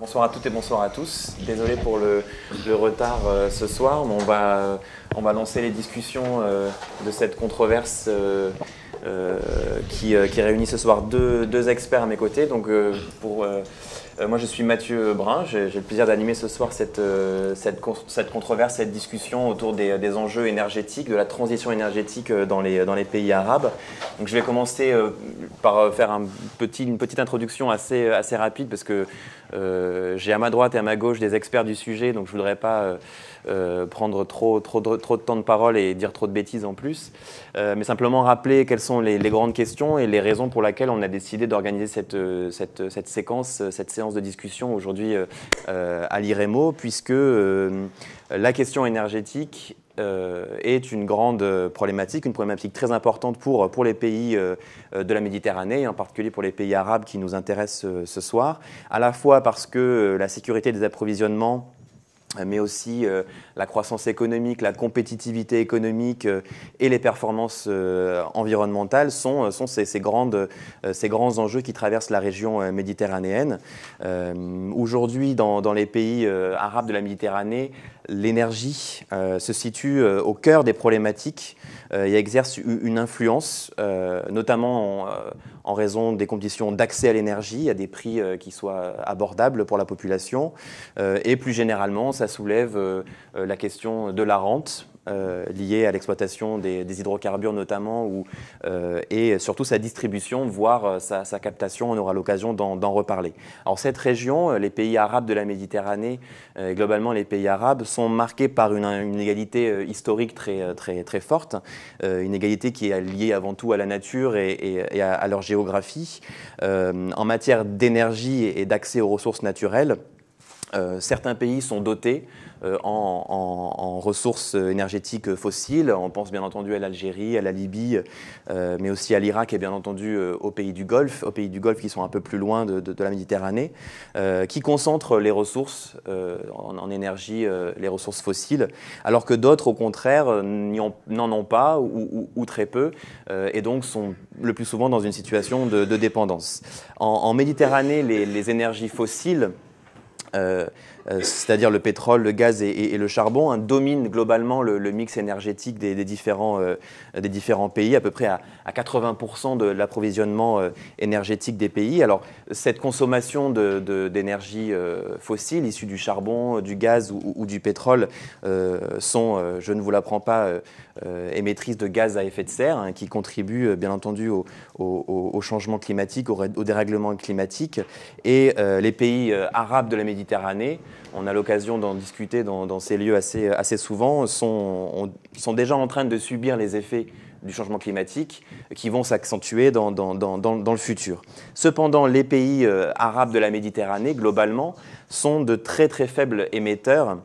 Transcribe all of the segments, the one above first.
Bonsoir à toutes et bonsoir à tous. Désolé pour le retard ce soir, mais on va lancer les discussions de cette controverse qui réunit ce soir deux experts à mes côtés. Donc, moi, je suis Mathieu Brun. J'ai le plaisir d'animer ce soir cette controverse, cette discussion autour des enjeux énergétiques, de la transition énergétique dans les pays arabes. Donc, je vais commencer par faire une petite introduction assez rapide parce que j'ai à ma droite et à ma gauche des experts du sujet, donc je ne voudrais pas prendre trop de temps de parole et dire trop de bêtises en plus, mais simplement rappeler quelles sont les grandes questions et les raisons pour lesquelles on a décidé d'organiser cette séance de discussion aujourd'hui à l'IREMO, puisque la question énergétique est une grande problématique, une problématique très importante pour les pays de la Méditerranée, et en particulier pour les pays arabes qui nous intéressent ce soir, à la fois parce que la sécurité des approvisionnements, mais aussi la croissance économique, la compétitivité économique et les performances environnementales sont ces grands enjeux qui traversent la région méditerranéenne. Aujourd'hui, dans les pays arabes de la Méditerranée, l'énergie se situe au cœur des problématiques et exerce une influence, notamment en raison des conditions d'accès à l'énergie, à des prix qui soient abordables pour la population. Et plus généralement, ça soulève la question de la rente liée à l'exploitation des hydrocarbures notamment, et surtout sa distribution, voire sa captation. On aura l'occasion d'en reparler. Alors cette région, les pays arabes de la Méditerranée, globalement les pays arabes, sont marqués par une inégalité historique très forte, une inégalité qui est liée avant tout à la nature et à leur géographie. En matière d'énergie et d'accès aux ressources naturelles, certains pays sont dotés en ressources énergétiques fossiles. On pense bien entendu à l'Algérie, à la Libye, mais aussi à l'Irak et bien entendu aux pays du Golfe qui sont un peu plus loin de la Méditerranée, qui concentrent les ressources en énergie, les ressources fossiles, alors que d'autres, au contraire, n'en ont pas ou très peu, et donc sont le plus souvent dans une situation de dépendance. En Méditerranée, les énergies fossiles, c'est-à-dire le pétrole, le gaz et le charbon, dominent globalement le mix énergétique des différents pays, à peu près à 80% de l'approvisionnement énergétique des pays. Alors, cette consommation d'énergie fossile, issue du charbon, du gaz ou du pétrole, sont, je ne vous l'apprends pas, émettrices de gaz à effet de serre, qui contribuent bien entendu au changement climatique, au dérèglement climatique. Et les pays arabes de la Méditerranée, on a l'occasion d'en discuter dans ces lieux assez souvent, sont déjà en train de subir les effets du changement climatique qui vont s'accentuer dans le futur. Cependant, les pays arabes de la Méditerranée, globalement, sont de très faibles émetteurs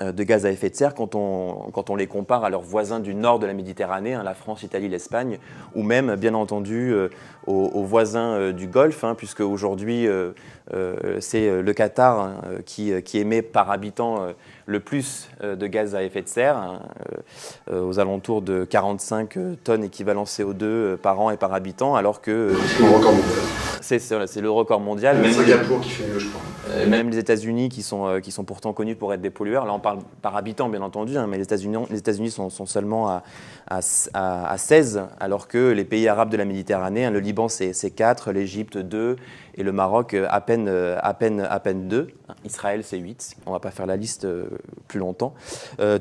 de gaz à effet de serre quand on les compare à leurs voisins du nord de la Méditerranée, la France, l'Italie, l'Espagne, ou même, bien entendu, aux voisins du Golfe, puisque aujourd'hui, c'est le Qatar qui émet par habitant le plus de gaz à effet de serre, aux alentours de 45 tonnes équivalent CO2 par an et par habitant, alors que... c'est le record mondial. C'est le record mondial. Même Singapour qui fait mieux, je crois. Même les États-Unis qui sont pourtant connus pour être des pollueurs. Là, on parle par habitant, bien entendu, mais les États-Unis sont seulement à 16, alors que les pays arabes de la Méditerranée, le Liban, c'est 4, l'Égypte, 2, et le Maroc, à peine 2. Israël, c'est 8. On ne va pas faire la liste plus longtemps.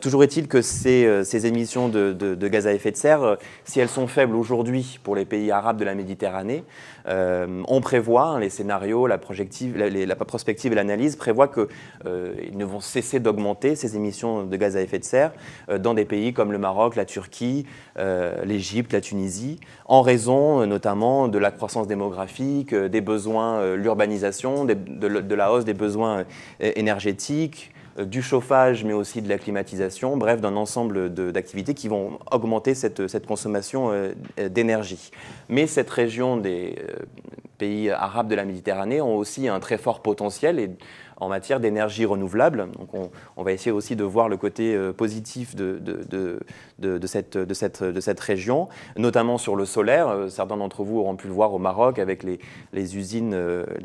Toujours est-il que ces émissions de gaz à effet de serre, si elles sont faibles aujourd'hui pour les pays arabes de la Méditerranée, on prévoit, les scénarios, la prospective et l'analyse prévoient qu'ils ne vont cesser d'augmenter ces émissions de gaz à effet de serre dans des pays comme le Maroc, la Turquie, l'Égypte, la Tunisie, en raison notamment de la croissance démographique, des besoins, l'urbanisation, de la hausse des besoins énergétiques, du chauffage, mais aussi de la climatisation, bref, d'un ensemble d'activités qui vont augmenter cette consommation d'énergie. Mais cette région pays arabes de la Méditerranée ont aussi un très fort potentiel et en matière d'énergie renouvelable. Donc on va essayer aussi de voir le côté positif de cette région, notamment sur le solaire. Certains d'entre vous auront pu le voir au Maroc avec les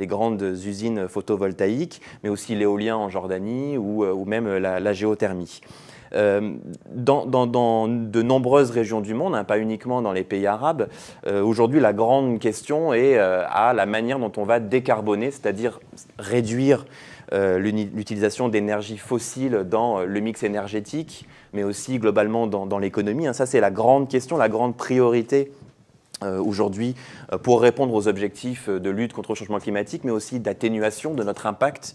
grandes usines photovoltaïques, mais aussi l'éolien en Jordanie ou même la géothermie. Dans de nombreuses régions du monde, hein, pas uniquement dans les pays arabes, aujourd'hui la grande question est à la manière dont on va décarboner, c'est-à-dire réduire l'utilisation d'énergie fossile dans le mix énergétique, mais aussi globalement dans l'économie, hein. Ça, c'est la grande question, la grande priorité aujourd'hui pour répondre aux objectifs de lutte contre le changement climatique, mais aussi d'atténuation de notre impact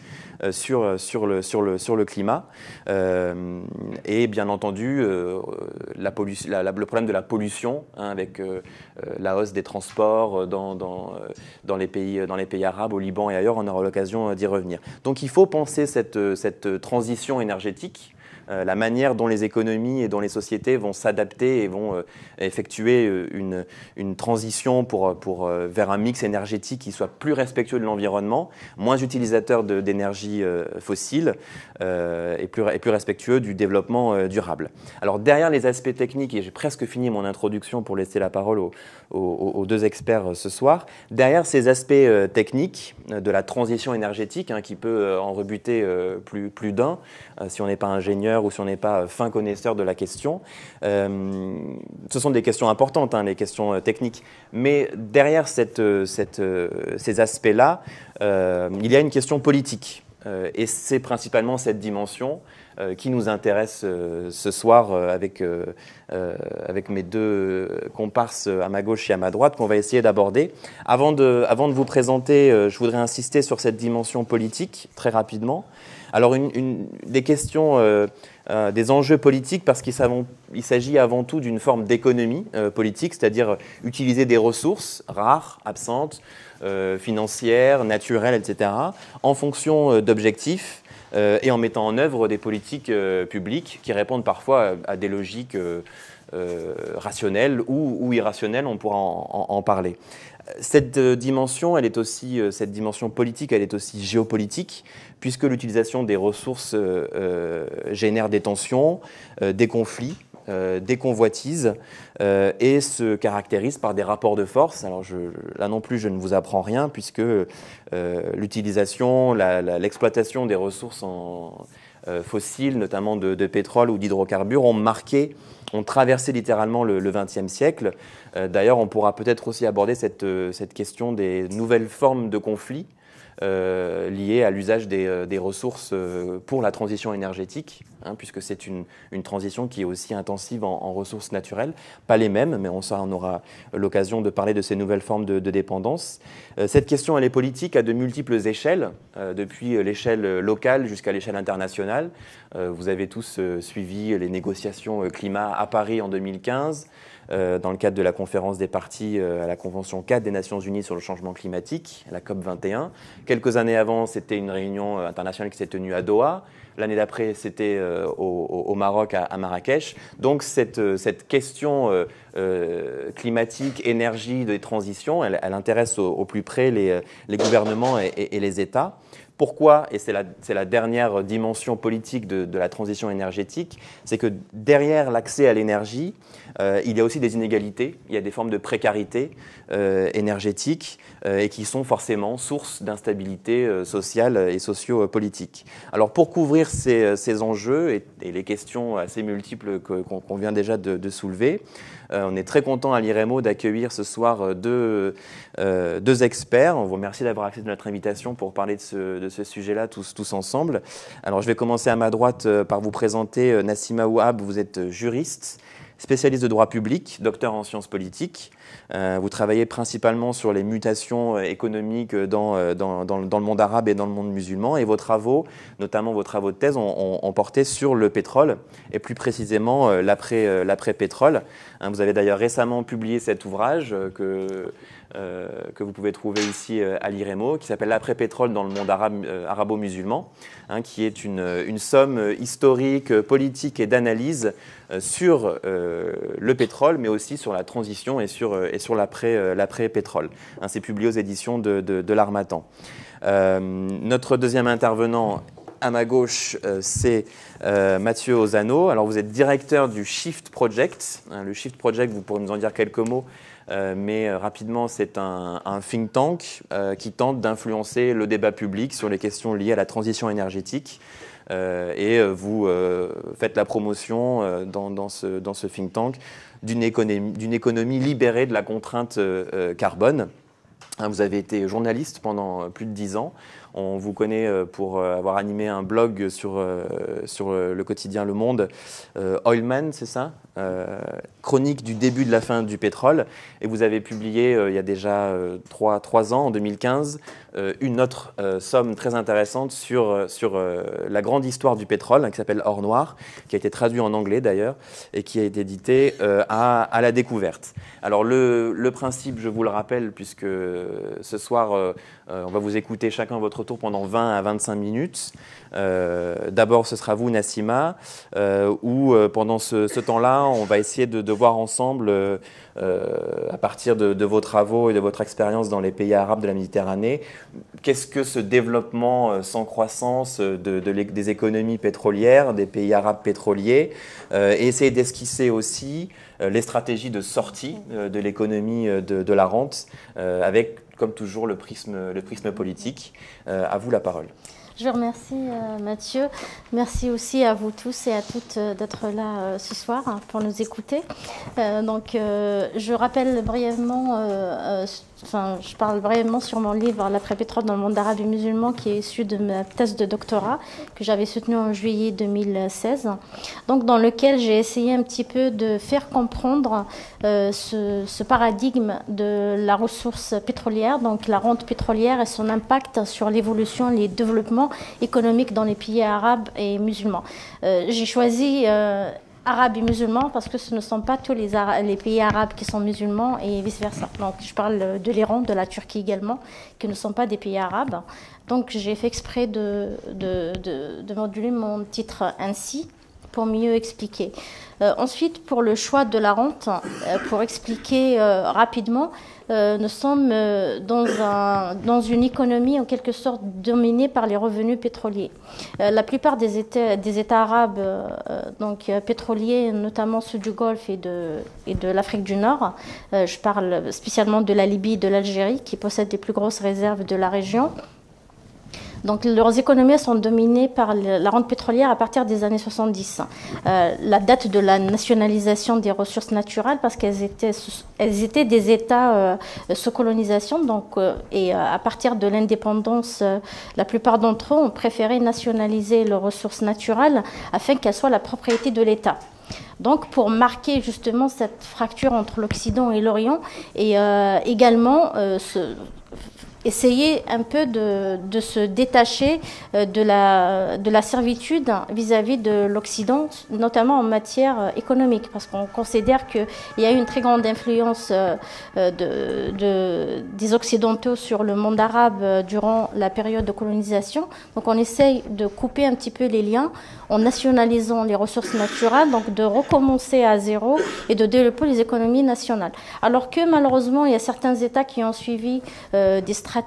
sur le climat. Et bien entendu, le problème de la pollution, hein, avec la hausse des transports dans les pays arabes, au Liban et ailleurs, on aura l'occasion d'y revenir. Donc il faut penser cette transition énergétique, la manière dont les économies et dont les sociétés vont s'adapter et vont effectuer une transition vers un mix énergétique qui soit plus respectueux de l'environnement, moins utilisateur d'énergie fossile et plus respectueux du développement durable. Alors derrière les aspects techniques, et j'ai presque fini mon introduction pour laisser la parole aux deux experts ce soir, derrière ces aspects techniques de la transition énergétique, hein, qui peut en rebuter plus d'un si on n'est pas ingénieur ou si on n'est pas fin connaisseur de la question. Ce sont des questions importantes, hein, les questions techniques. Mais derrière ces aspects-là, il y a une question politique. Et c'est principalement cette dimension qui nous intéresse ce soir avec mes deux comparses à ma gauche et à ma droite, qu'on va essayer d'aborder. Avant de vous présenter, je voudrais insister sur cette dimension politique très rapidement. Alors, des questions, des enjeux politiques, parce qu'il s'agit avant tout d'une forme d'économie politique, c'est-à-dire utiliser des ressources rares, absentes, financières, naturelles, etc., en fonction d'objectifs et en mettant en œuvre des politiques publiques qui répondent parfois à des logiques rationnelles ou irrationnelles, on pourra en parler. Cette dimension, cette dimension politique, elle est aussi géopolitique, puisque l'utilisation des ressources génère des tensions, des conflits, des convoitises, et se caractérise par des rapports de force. Alors là non plus, je ne vous apprends rien, puisque l'utilisation, l'exploitation des ressources fossiles, notamment de pétrole ou d'hydrocarbures, ont traversé littéralement le XXe siècle. D'ailleurs, on pourra peut-être aussi aborder cette question des nouvelles formes de conflits liées à l'usage des ressources pour la transition énergétique, hein, puisque c'est une transition qui est aussi intensive en ressources naturelles. Pas les mêmes, mais on aura l'occasion de parler de ces nouvelles formes de dépendance. Cette question, elle est politique à de multiples échelles, depuis l'échelle locale jusqu'à l'échelle internationale. Vous avez tous suivi les négociations climat à Paris en 2015, dans le cadre de la conférence des parties à la Convention 4 des Nations Unies sur le changement climatique, la COP 21. Quelques années avant, c'était une réunion internationale qui s'est tenue à Doha. L'année d'après, c'était au Maroc, à Marrakech. Donc cette question climatique, énergie, des transitions, elle intéresse au plus près les gouvernements et les États. Pourquoi? Et c'est la dernière dimension politique de la transition énergétique, c'est que derrière l'accès à l'énergie, il y a aussi des inégalités, il y a des formes de précarité énergétique et qui sont forcément source d'instabilité sociale et socio-politique. Alors pour couvrir ces enjeux et les questions assez multiples qu'on vient déjà de soulever, on est très content à l'IREMO d'accueillir ce soir deux experts. On vous remercie d'avoir accepté notre invitation pour parler de ce sujet-là tous ensemble. Alors je vais commencer à ma droite par vous présenter Nassima Ouhab. Vous êtes juriste, spécialiste de droit public, docteur en sciences politiques. Vous travaillez principalement sur les mutations économiques dans le monde arabe et dans le monde musulman, et vos travaux, notamment vos travaux de thèse, ont porté sur le pétrole, et plus précisément l'après-pétrole. Hein, vous avez d'ailleurs récemment publié cet ouvrage que vous pouvez trouver ici à l'IREMO, qui s'appelle « L'après-pétrole dans le monde arabo-musulman », hein, qui est une somme historique, politique et d'analyse sur le pétrole, mais aussi sur la transition et sur et sur l'après-pétrole. Hein, c'est publié aux éditions de l'Armatan. Notre deuxième intervenant à ma gauche, c'est Matthieu Auzanneau. Alors, vous êtes directeur du Shift Project. Le Shift Project, vous pourrez nous en dire quelques mots, mais rapidement, c'est un think tank qui tente d'influencer le débat public sur les questions liées à la transition énergétique. Et vous faites la promotion dans ce think tank d'une économie libérée de la contrainte carbone. Hein, vous avez été journaliste pendant plus de 10 ans. On vous connaît pour avoir animé un blog sur le quotidien Le Monde, Oil Man, c'est ça, chronique du début de la fin du pétrole. Et vous avez publié, il y a déjà 3 ans, en 2015, une autre somme très intéressante sur la grande histoire du pétrole, hein, qui s'appelle Or Noir, qui a été traduit en anglais d'ailleurs, et qui a été édité à la découverte. Alors le principe, je vous le rappelle, puisque ce soir, on va vous écouter chacun votre tour pendant 20 à 25 minutes. D'abord, ce sera vous, Nassima, où pendant ce temps-là, on va essayer de voir ensemble, à partir de vos travaux et de votre expérience dans les pays arabes de la Méditerranée, qu'est-ce que ce développement sans croissance des économies pétrolières, des pays arabes pétroliers, et essayer d'esquisser aussi les stratégies de sortie de l'économie de la rente, avec, comme toujours, le prisme politique. À vous la parole. Je vous remercie, Mathieu. Merci aussi à vous tous et à toutes d'être là ce soir pour nous écouter. Je rappelle brièvement, je parle brièvement sur mon livre « L'après-pétrole dans le monde arabo-musulman » qui est issu de ma thèse de doctorat que j'avais soutenue en juillet 2016, donc dans lequel j'ai essayé un petit peu de faire comprendre ce paradigme de la ressource pétrolière, donc la rente pétrolière et son impact sur l'évolution, les développements économique dans les pays arabes et musulmans. J'ai choisi arabes et musulmans parce que ce ne sont pas tous les pays arabes qui sont musulmans et vice-versa. Donc je parle de l'Iran, de la Turquie également, qui ne sont pas des pays arabes. Donc j'ai fait exprès de moduler mon titre ainsi pour mieux expliquer. Ensuite, pour le choix de la rente, pour expliquer rapidement, nous sommes dans une économie en quelque sorte dominée par les revenus pétroliers. La plupart des États arabes pétroliers, notamment ceux du Golfe et de l'Afrique du Nord, je parle spécialement de la Libye et de l'Algérie qui possèdent les plus grosses réserves de la région. Donc, leurs économies sont dominées par la rente pétrolière à partir des années 70. La date de la nationalisation des ressources naturelles, parce qu'elles étaient des États sous colonisation. Donc, à partir de l'indépendance, la plupart d'entre eux ont préféré nationaliser leurs ressources naturelles afin qu'elles soient la propriété de l'État. Donc, pour marquer justement cette fracture entre l'Occident et l'Orient, et également essayer un peu de se détacher de la servitude vis-à-vis de l'Occident, notamment en matière économique, parce qu'on considère qu'il y a une très grande influence des Occidentaux sur le monde arabe durant la période de colonisation. Donc on essaye de couper un petit peu les liens en nationalisant les ressources naturelles, donc de recommencer à zéro et de développer les économies nationales. Alors que malheureusement, il y a certains États qui ont suivi des stratégies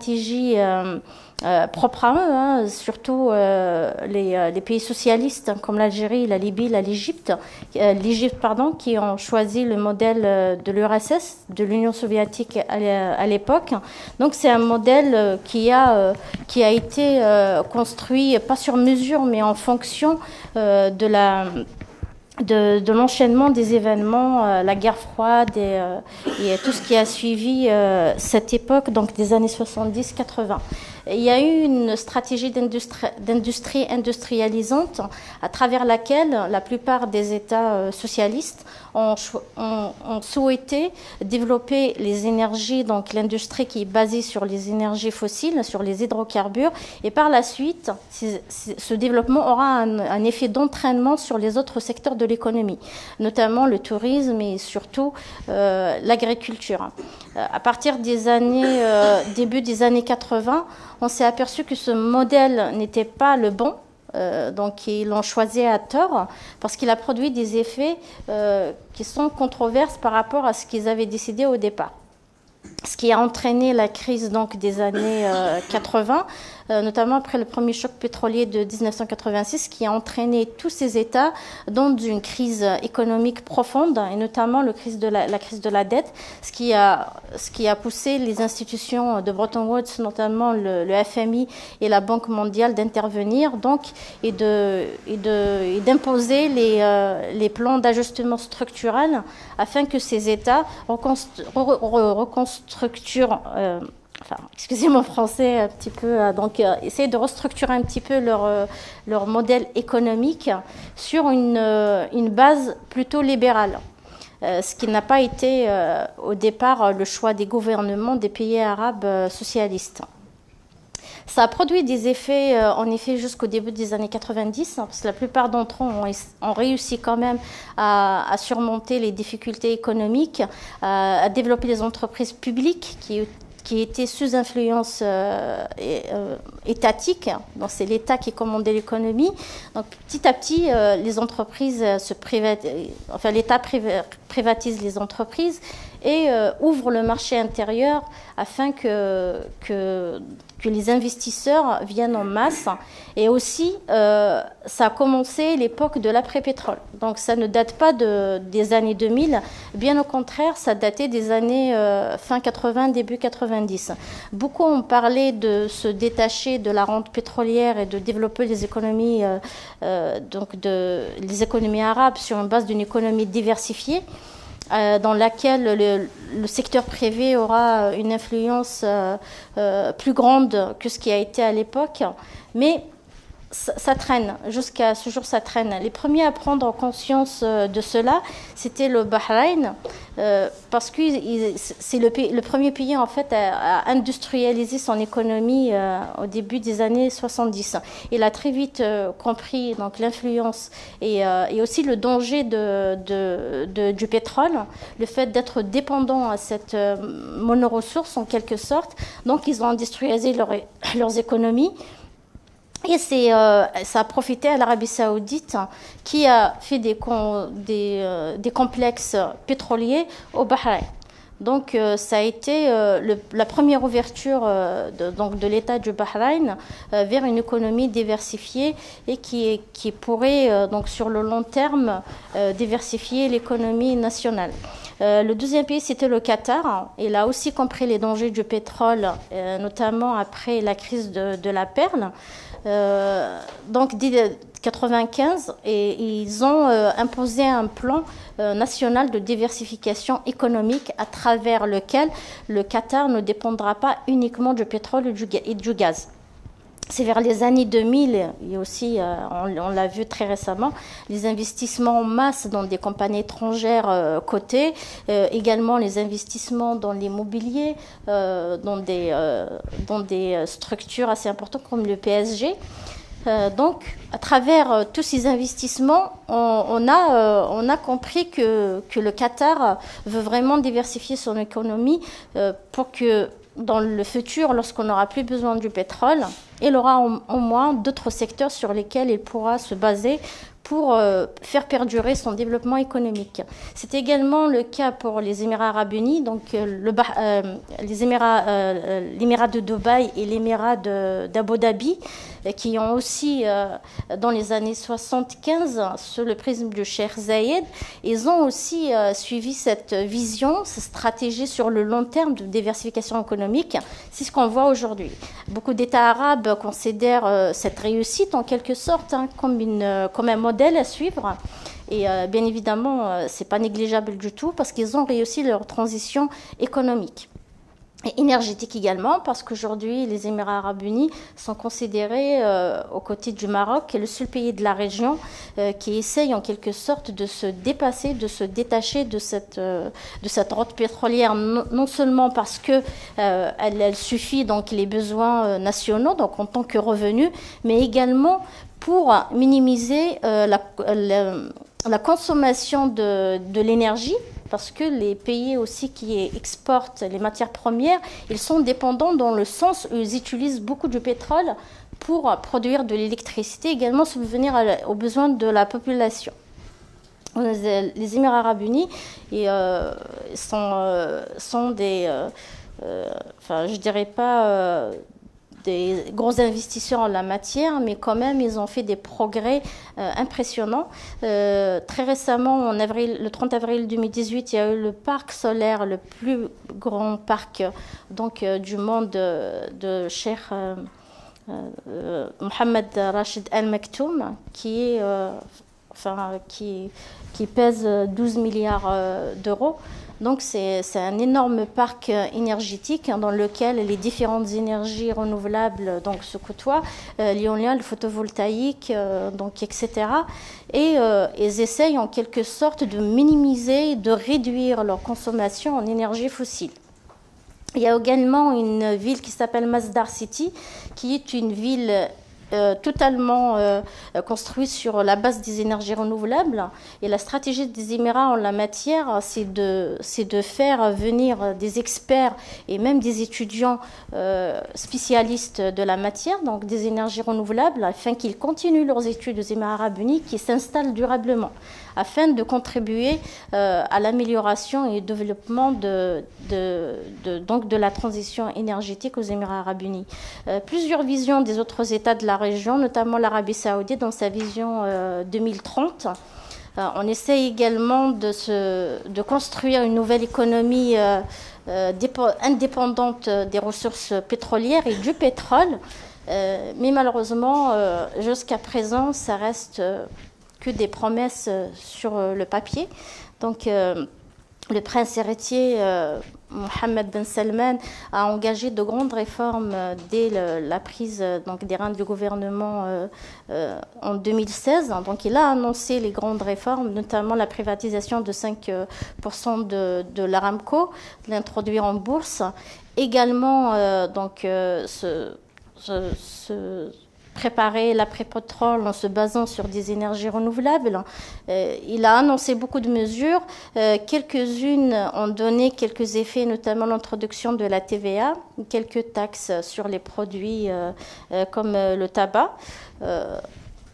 propres à eux, hein, surtout les pays socialistes comme l'Algérie, la Libye, l'Égypte, qui ont choisi le modèle de l'URSS, de l'Union soviétique à l'époque. Donc c'est un modèle qui a été construit pas sur mesure, mais en fonction de l'enchaînement des événements, la guerre froide et tout ce qui a suivi cette époque, donc des années 70-80. Il y a eu une stratégie d'industrialisante à travers laquelle la plupart des États socialistes ont souhaité développer les énergies, donc l'industrie qui est basée sur les énergies fossiles, sur les hydrocarbures. Et par la suite, ce développement aura un effet d'entraînement sur les autres secteurs de l'économie, notamment le tourisme et surtout l'agriculture. À partir des années, début des années 80, on s'est aperçu que ce modèle n'était pas le bon Donc ils l'ont choisi à tort parce qu'il a produit des effets qui sont controverses par rapport à ce qu'ils avaient décidé au départ. Ce qui a entraîné la crise donc, des années 80, notamment après le premier choc pétrolier de 1986, qui a entraîné tous ces États dans une crise économique profonde, et notamment la crise de la dette, ce qui a poussé les institutions de Bretton Woods, notamment le FMI et la Banque mondiale, d'intervenir donc et d'imposer les plans d'ajustement structurel afin que ces États excusez mon français un petit peu, donc essayer de restructurer un petit peu leur modèle économique sur une base plutôt libérale. Ce qui n'a pas été au départ le choix des gouvernements des pays arabes socialistes. Ça a produit des effets, en effet, jusqu'au début des années 90, hein, parce que la plupart d'entre eux ont réussi quand même à surmonter les difficultés économiques, à développer les entreprises publiques qui étaient sous influence étatique. Donc c'est l'État qui commandait l'économie. Donc petit à petit, les entreprises se privatisent, enfin l'État privatise les entreprises et ouvre le marché intérieur afin que les investisseurs viennent en masse. Et aussi, ça a commencé l'époque de l'après-pétrole. Donc ça ne date pas des années 2000. Bien au contraire, ça datait des années fin 80, début 90. Beaucoup ont parlé de se détacher de la rente pétrolière et de développer les économies, les économies arabes sur une base d'une économie diversifiée, dans laquelle le secteur privé aura une influence plus grande que ce qui a été à l'époque. Mais ça traîne, jusqu'à ce jour ça traîne. Les premiers à prendre conscience de cela, c'était le Bahreïn, parce que c'est le premier pays en fait à industrialiser son économie au début des années 70. Il a très vite compris donc l'influence et aussi le danger du pétrole, le fait d'être dépendant à cette monoressource en quelque sorte. Donc ils ont industrialisé leurs économies. Et ça a profité à l'Arabie saoudite, qui a fait des complexes pétroliers au Bahreïn. Donc ça a été la première ouverture de l'État du Bahreïn vers une économie diversifiée et qui pourrait donc sur le long terme diversifier l'économie nationale. Le deuxième pays, c'était le Qatar. Il a aussi compris les dangers du pétrole, notamment après la crise de la perle. Donc, dès 1995, et ils ont imposé un plan national de diversification économique à travers lequel le Qatar ne dépendra pas uniquement du pétrole et du gaz. C'est vers les années 2000, et aussi, on l'a vu très récemment, les investissements en masse dans des compagnies étrangères cotées, également les investissements dans l'immobilier, dans des structures assez importantes comme le PSG. Donc, à travers tous ces investissements, on a compris que le Qatar veut vraiment diversifier son économie pour que, dans le futur, lorsqu'on n'aura plus besoin du pétrole, il aura au moins d'autres secteurs sur lesquels il pourra se baser pour faire perdurer son développement économique. C'est également le cas pour les Émirats arabes unis, donc l'Émirat de Dubaï et l'Émirat d'Abu Dhabi, qui ont aussi, dans les années 75, sous le prisme du Cheikh Zayed, ils ont aussi suivi cette vision, cette stratégie sur le long terme de diversification économique. C'est ce qu'on voit aujourd'hui. Beaucoup d'États arabes considèrent cette réussite, en quelque sorte, hein, comme un modèle à suivre. Et bien évidemment, c'est pas négligeable du tout, parce qu'ils ont réussi leur transition économique. Et énergétique également, parce qu'aujourd'hui, les Émirats arabes unis sont considérés, aux côtés du Maroc, le seul pays de la région qui essaye en quelque sorte de se dépasser, de se détacher de cette rente pétrolière, non seulement parce que elle suffit donc les besoins nationaux, donc en tant que revenu, mais également pour minimiser la consommation de l'énergie, parce que les pays aussi qui exportent les matières premières, ils sont dépendants dans le sens où ils utilisent beaucoup de pétrole pour produire de l'électricité, également subvenir aux besoins de la population. Les Émirats arabes unis sont des, enfin, je dirais pas des gros investisseurs en la matière, mais quand même, ils ont fait des progrès impressionnants. Très récemment, en avril, le 30 avril 2018, il y a eu le parc solaire, le plus grand parc donc, du monde de Cheikh Mohammed Rachid Al Maktoum, qui est... enfin, qui pèse 12 milliards d'euros. Donc c'est un énorme parc énergétique dans lequel les différentes énergies renouvelables donc, se côtoient, l'éolien, le photovoltaïque, donc, etc. Et ils essayent en quelque sorte de minimiser, de réduire leur consommation en énergie fossile. Il y a également une ville qui s'appelle Masdar City, qui est une ville totalement construit sur la base des énergies renouvelables. Et la stratégie des Émirats en la matière, c'est de faire venir des experts et même des étudiants spécialistes de la matière, donc des énergies renouvelables, afin qu'ils continuent leurs études aux Émirats arabes unis, qui s'installent durablement, afin de contribuer à l'amélioration et au développement de la transition énergétique aux Émirats arabes unis. Plusieurs visions des autres États de la région, notamment l'Arabie saoudite dans sa vision 2030. On essaie également de construire une nouvelle économie indépendante des ressources pétrolières et du pétrole. Mais malheureusement, jusqu'à présent, ça reste que des promesses sur le papier. Donc, le prince héritier Mohammed Ben Salman a engagé de grandes réformes dès la prise donc, des rênes du gouvernement en 2016. Donc, il a annoncé les grandes réformes, notamment la privatisation de 5% de l'Aramco, l'introduire en bourse. Également, donc, préparer l'après-pétrole en se basant sur des énergies renouvelables. Il a annoncé beaucoup de mesures. Quelques-unes ont donné quelques effets, notamment l'introduction de la TVA, quelques taxes sur les produits comme le tabac.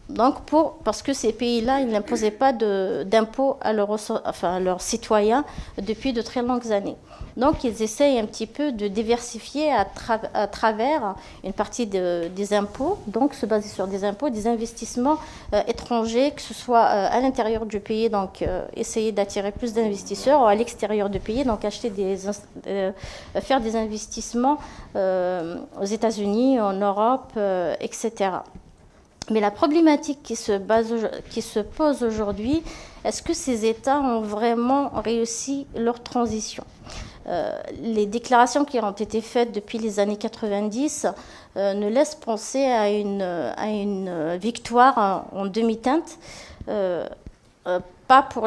Donc parce que ces pays-là, ils n'imposaient pas d'impôts à leurs citoyens depuis de très longues années. Donc ils essayent un petit peu de diversifier à travers une partie des impôts, donc se baser sur des impôts, des investissements étrangers, que ce soit à l'intérieur du pays, donc essayer d'attirer plus d'investisseurs, ou à l'extérieur du pays, donc acheter faire des investissements aux États-Unis, en Europe, etc. Mais la problématique qui se pose aujourd'hui, est-ce que ces États ont vraiment réussi leur transition? Les déclarations qui ont été faites depuis les années 90 ne laissent penser à une victoire en demi-teinte. Pas pour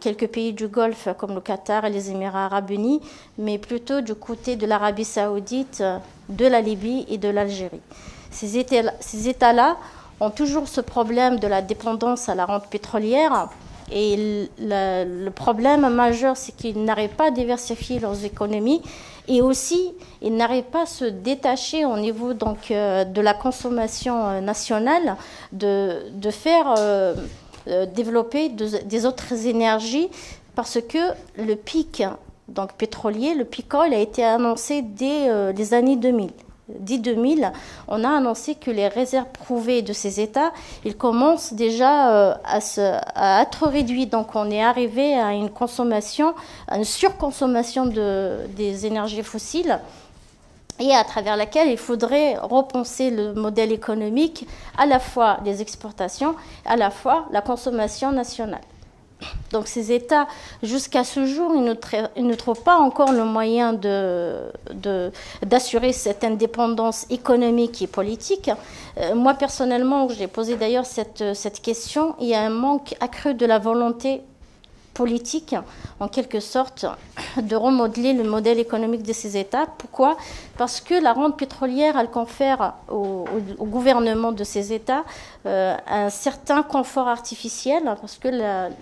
quelques pays du Golfe comme le Qatar et les Émirats arabes unis, mais plutôt du côté de l'Arabie saoudite, de la Libye et de l'Algérie. Ces États-là ont toujours ce problème de la dépendance à la rente pétrolière. Et le problème majeur, c'est qu'ils n'arrivent pas à diversifier leurs économies et aussi, ils n'arrivent pas à se détacher au niveau donc, de la consommation nationale, de faire développer des autres énergies, parce que le pic donc, pétrolier, le pic oil, a été annoncé dès les années 2000. Dès 2000, on a annoncé que les réserves prouvées de ces États, ils commencent déjà à être réduites. Donc, on est arrivé à une consommation, à une surconsommation des énergies fossiles, et à travers laquelle il faudrait repenser le modèle économique, à la fois des exportations, à la fois la consommation nationale. Donc ces États, jusqu'à ce jour, ils ne trouvent pas encore le moyen d'assurer cette indépendance économique et politique. Moi, personnellement, j'ai posé d'ailleurs cette question, il y a un manque accru de la volonté politique, en quelque sorte, de remodeler le modèle économique de ces États. Pourquoi? Parce que la rente pétrolière, elle confère au gouvernement de ces États un certain confort artificiel, parce que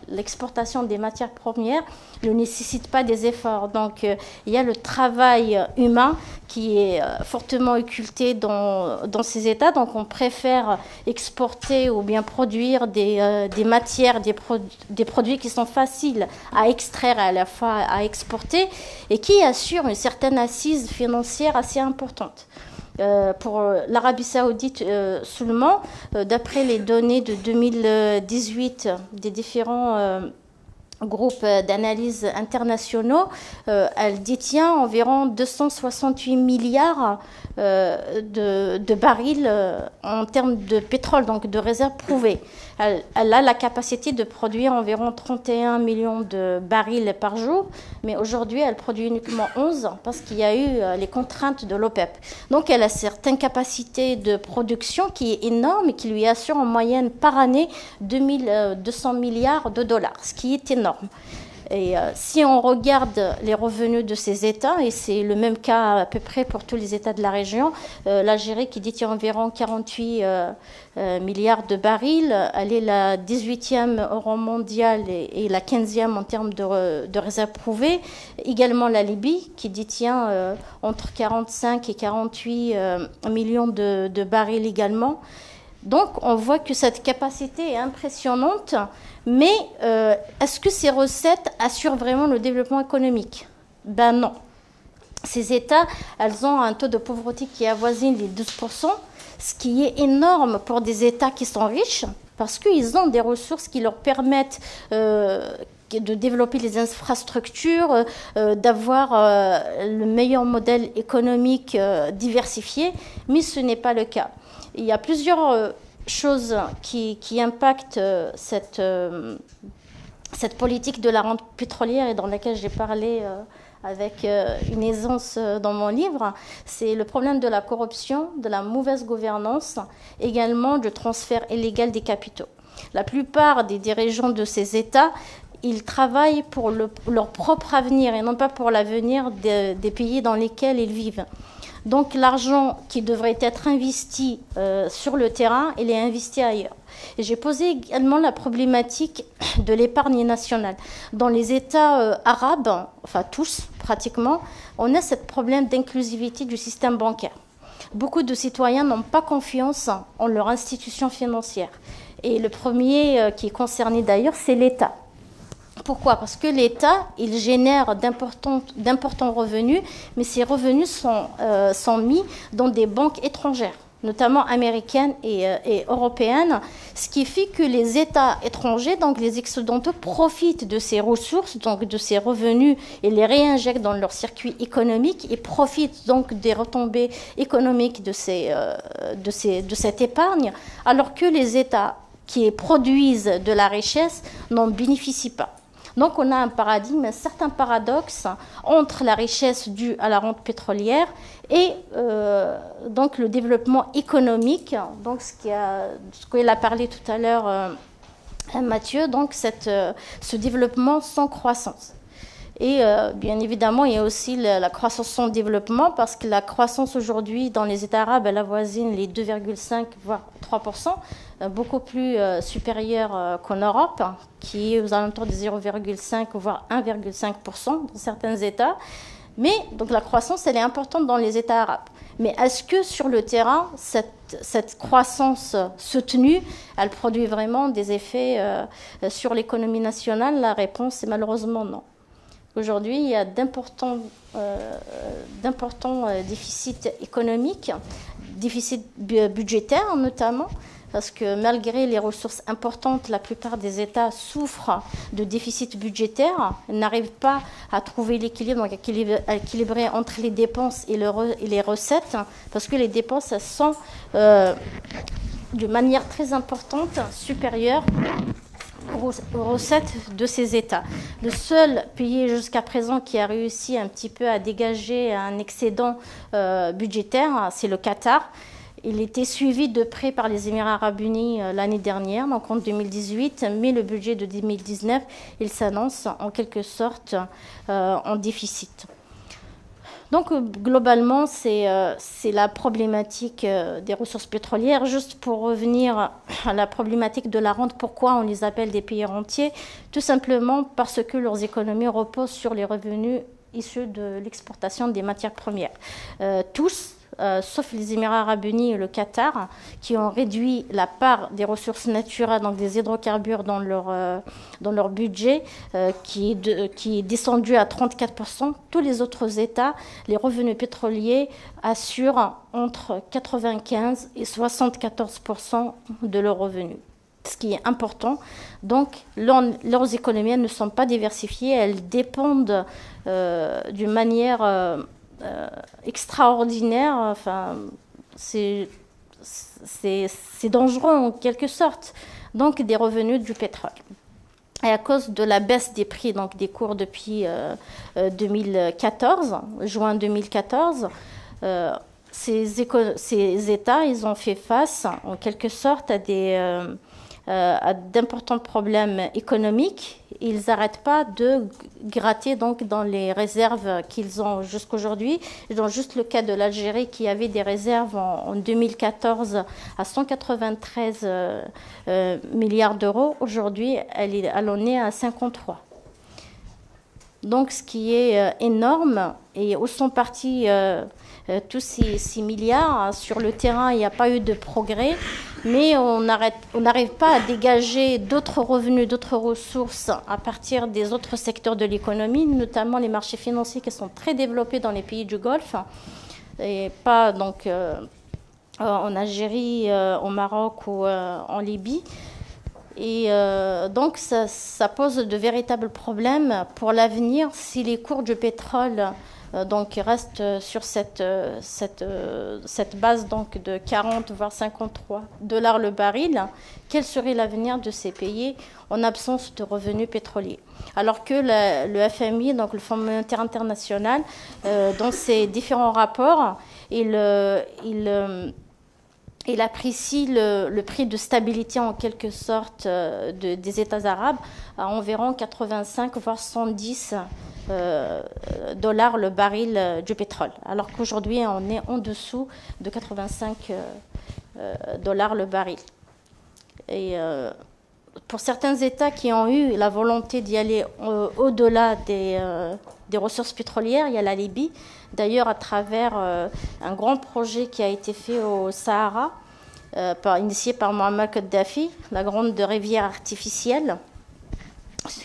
l'exportation des matières premières ne nécessite pas des efforts. Donc, il y a le travail humain qui est fortement occulté dans ces États. Donc, on préfère exporter ou bien produire des matières, des produits qui sont faciles à extraire et à la fois à exporter et qui assurent une certaine assise financière assez importante. Pour l'Arabie saoudite seulement, d'après les données de 2018 des différents groupes d'analyse internationaux, elle détient environ 268 milliards de barils en termes de pétrole, donc de réserves prouvées. Elle a la capacité de produire environ 31 millions de barils par jour, mais aujourd'hui, elle produit uniquement 11 parce qu'il y a eu les contraintes de l'OPEP. Donc, elle a certaines capacités de production qui est énorme et qui lui assure en moyenne par année 200 milliards de dollars, ce qui est énorme. Et si on regarde les revenus de ces États, et c'est le même cas à peu près pour tous les États de la région, l'Algérie qui détient environ 48 milliards de barils, elle est la 18e au rang mondial et la 15e en termes de réserves prouvées. Également la Libye qui détient entre 45 et 48 millions de barils également. Donc, on voit que cette capacité est impressionnante, mais est-ce que ces recettes assurent vraiment le développement économique? Ben non. Ces États, elles ont un taux de pauvreté qui avoisine les 12%, ce qui est énorme pour des États qui sont riches, parce qu'ils ont des ressources qui leur permettent de développer les infrastructures, d'avoir le meilleur modèle économique diversifié, mais ce n'est pas le cas. Il y a plusieurs choses qui impactent cette politique de la rente pétrolière et dans laquelle j'ai parlé avec une aisance dans mon livre. C'est le problème de la corruption, de la mauvaise gouvernance, également du transfert illégal des capitaux. La plupart des dirigeants de ces États, ils travaillent pour leur propre avenir et non pas pour l'avenir des pays dans lesquels ils vivent. Donc l'argent qui devrait être investi sur le terrain, il est investi ailleurs. Et j'ai posé également la problématique de l'épargne nationale. Dans les États arabes, enfin tous pratiquement, on a ce problème d'inclusivité du système bancaire. Beaucoup de citoyens n'ont pas confiance en leur institution financière. Et le premier qui est concerné d'ailleurs, c'est l'État. Pourquoi? Parce que l'État, il génère d'importants revenus, mais ces revenus sont mis dans des banques étrangères, notamment américaines et européennes, ce qui fait que les États étrangers, donc les occidentaux, profitent de ces ressources, donc de ces revenus, et les réinjectent dans leur circuit économique et profitent donc des retombées économiques de cette épargne, alors que les États qui produisent de la richesse n'en bénéficient pas. Donc, on a un certain paradoxe entre la richesse due à la rente pétrolière et donc le développement économique, donc ce qu'il a parlé tout à l'heure à Mathieu, donc ce développement sans croissance. Et bien évidemment, il y a aussi la croissance sans développement, parce que la croissance aujourd'hui dans les États arabes, elle avoisine les 2,5 voire 3%, beaucoup plus supérieure qu'en Europe, qui est aux alentours de 0,5 voire 1,5% dans certains États. Mais donc la croissance, elle est importante dans les États arabes. Mais est-ce que sur le terrain, cette croissance soutenue, elle produit vraiment des effets sur l'économie nationale? La réponse est malheureusement non. Aujourd'hui, il y a d'importants déficits économiques, déficits budgétaires notamment, parce que malgré les ressources importantes, la plupart des États souffrent de déficits budgétaires, n'arrivent pas à trouver l'équilibre, donc à équilibrer entre les dépenses et les recettes, parce que les dépenses sont de manière très importante supérieures aux recettes de ces États. Le seul pays jusqu'à présent qui a réussi un petit peu à dégager un excédent budgétaire, c'est le Qatar. Il était suivi de près par les Émirats arabes unis l'année dernière, donc en 2018, mais le budget de 2019, il s'annonce en quelque sorte en déficit. Donc globalement, c'est la problématique des ressources pétrolières. Juste pour revenir à la problématique de la rente, pourquoi on les appelle des pays rentiers? Tout simplement parce que leurs économies reposent sur les revenus issus de l'exportation des matières premières. Sauf les Émirats arabes unis et le Qatar, qui ont réduit la part des ressources naturelles, donc des hydrocarbures, dans leur budget, qui est descendu à 34%. Tous les autres États, les revenus pétroliers assurent entre 95 et 74% de leurs revenus, ce qui est important. Donc, leurs économies ne sont pas diversifiées, elles dépendent d'une manière... extraordinaire, enfin, c'est dangereux en quelque sorte, donc des revenus du pétrole. Et à cause de la baisse des prix, donc des cours depuis juin 2014, ces États, ils ont fait face en quelque sorte à d'importants problèmes économiques. Ils n'arrêtent pas de gratter donc dans les réserves qu'ils ont jusqu'aujourd'hui. Dans juste le cas de l'Algérie qui avait des réserves en 2014 à 193 milliards d'euros, aujourd'hui elle en est à 53. Donc ce qui est énorme, et où sont partis tous ces milliards. Sur le terrain, il n'y a pas eu de progrès, mais on n'arrive pas à dégager d'autres revenus, d'autres ressources à partir des autres secteurs de l'économie, notamment les marchés financiers qui sont très développés dans les pays du Golfe, et pas donc en Algérie, au Maroc ou en Libye. Et donc, ça pose de véritables problèmes pour l'avenir si les cours du pétrole restent sur cette base donc, de 40 voire 53 dollars le baril. Quel serait l'avenir de ces pays en absence de revenus pétroliers? Alors que le FMI, donc le Fonds monétaire international, dans ses différents rapports, il apprécie le prix de stabilité en quelque sorte des États arabes à environ 85 voire 110 dollars le baril du pétrole, alors qu'aujourd'hui on est en dessous de 85 dollars le baril. Et pour certains États qui ont eu la volonté d'y aller au-delà des ressources pétrolières, il y a la Libye, d'ailleurs à travers un grand projet qui a été fait au Sahara, initié par Mohammed Kadhafi, la grande rivière artificielle,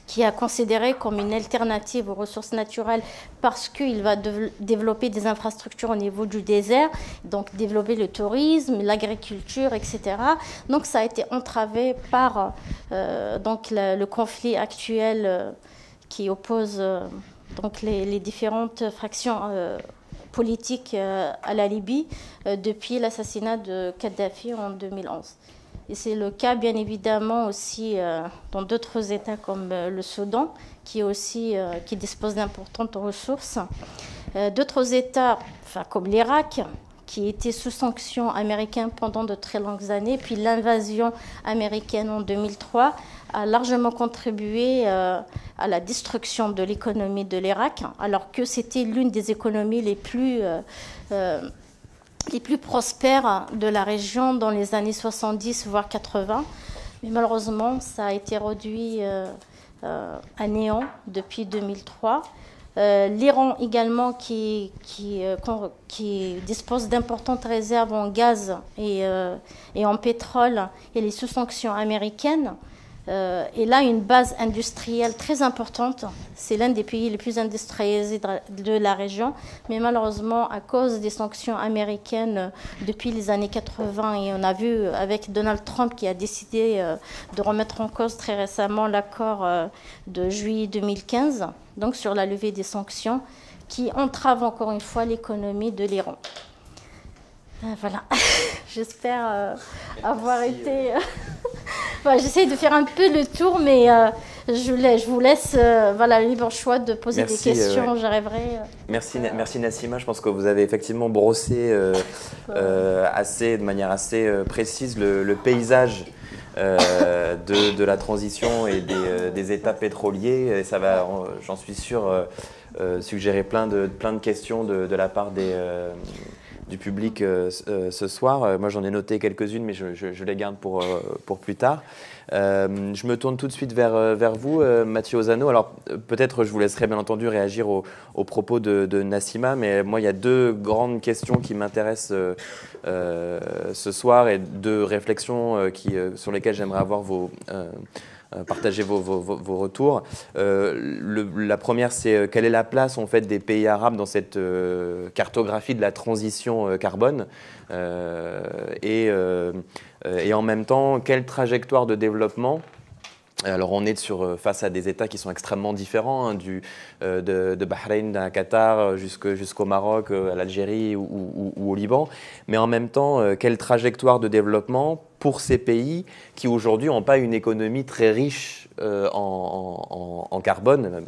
qui est considérée comme une alternative aux ressources naturelles parce qu'il va développer des infrastructures au niveau du désert, donc développer le tourisme, l'agriculture, etc. Donc ça a été entravé par le conflit actuel qui oppose les différentes fractions politiques à la Libye depuis l'assassinat de Kadhafi en 2011. Et c'est le cas, bien évidemment, aussi dans d'autres États comme le Soudan, qui dispose d'importantes ressources. D'autres États, comme l'Irak, qui était sous sanction américaine pendant de très longues années, puis l'invasion américaine en 2003 a largement contribué à la destruction de l'économie de l'Irak, alors que c'était l'une des économies les plus prospères de la région dans les années 70, voire 80. Mais malheureusement, ça a été réduit à néant depuis 2003. L'Iran également, qui dispose d'importantes réserves en gaz et en pétrole, et les sous-sanctions américaines. Et là, une base industrielle très importante. C'est l'un des pays les plus industrialisés de la région. Mais malheureusement, à cause des sanctions américaines depuis les années 80, et on a vu avec Donald Trump qui a décidé de remettre en cause très récemment l'accord de juillet 2015, donc sur la levée des sanctions, qui entrave encore une fois l'économie de l'Iran. Voilà, j'espère avoir été... Enfin, j'essaie de faire un peu le tour, mais je vous laisse voilà, le libre choix de poser des questions, ouais. J'arriverai. Merci Nassima, je pense que vous avez effectivement brossé de manière assez précise le paysage de la transition et des États pétroliers. Et ça va, j'en suis sûr, suggérer plein de questions de la part du public ce soir. Moi, j'en ai noté quelques-unes, mais je les garde pour plus tard. Je me tourne tout de suite vers vous, Matthieu Auzanneau. Alors, peut-être je vous laisserai bien entendu réagir aux propos de Nassima, mais moi, il y a deux grandes questions qui m'intéressent ce soir et deux réflexions sur lesquelles j'aimerais avoir partager vos retours. La première, c'est quelle est la place en fait, des pays arabes dans cette cartographie de la transition carbone et en même temps, quelle trajectoire de développement? Alors on est face à des États qui sont extrêmement différents, hein, de Bahreïn à Qatar jusqu'au Maroc, à l'Algérie ou au Liban. Mais en même temps, quelle trajectoire de développement pour ces pays qui aujourd'hui n'ont pas une économie très riche en carbone.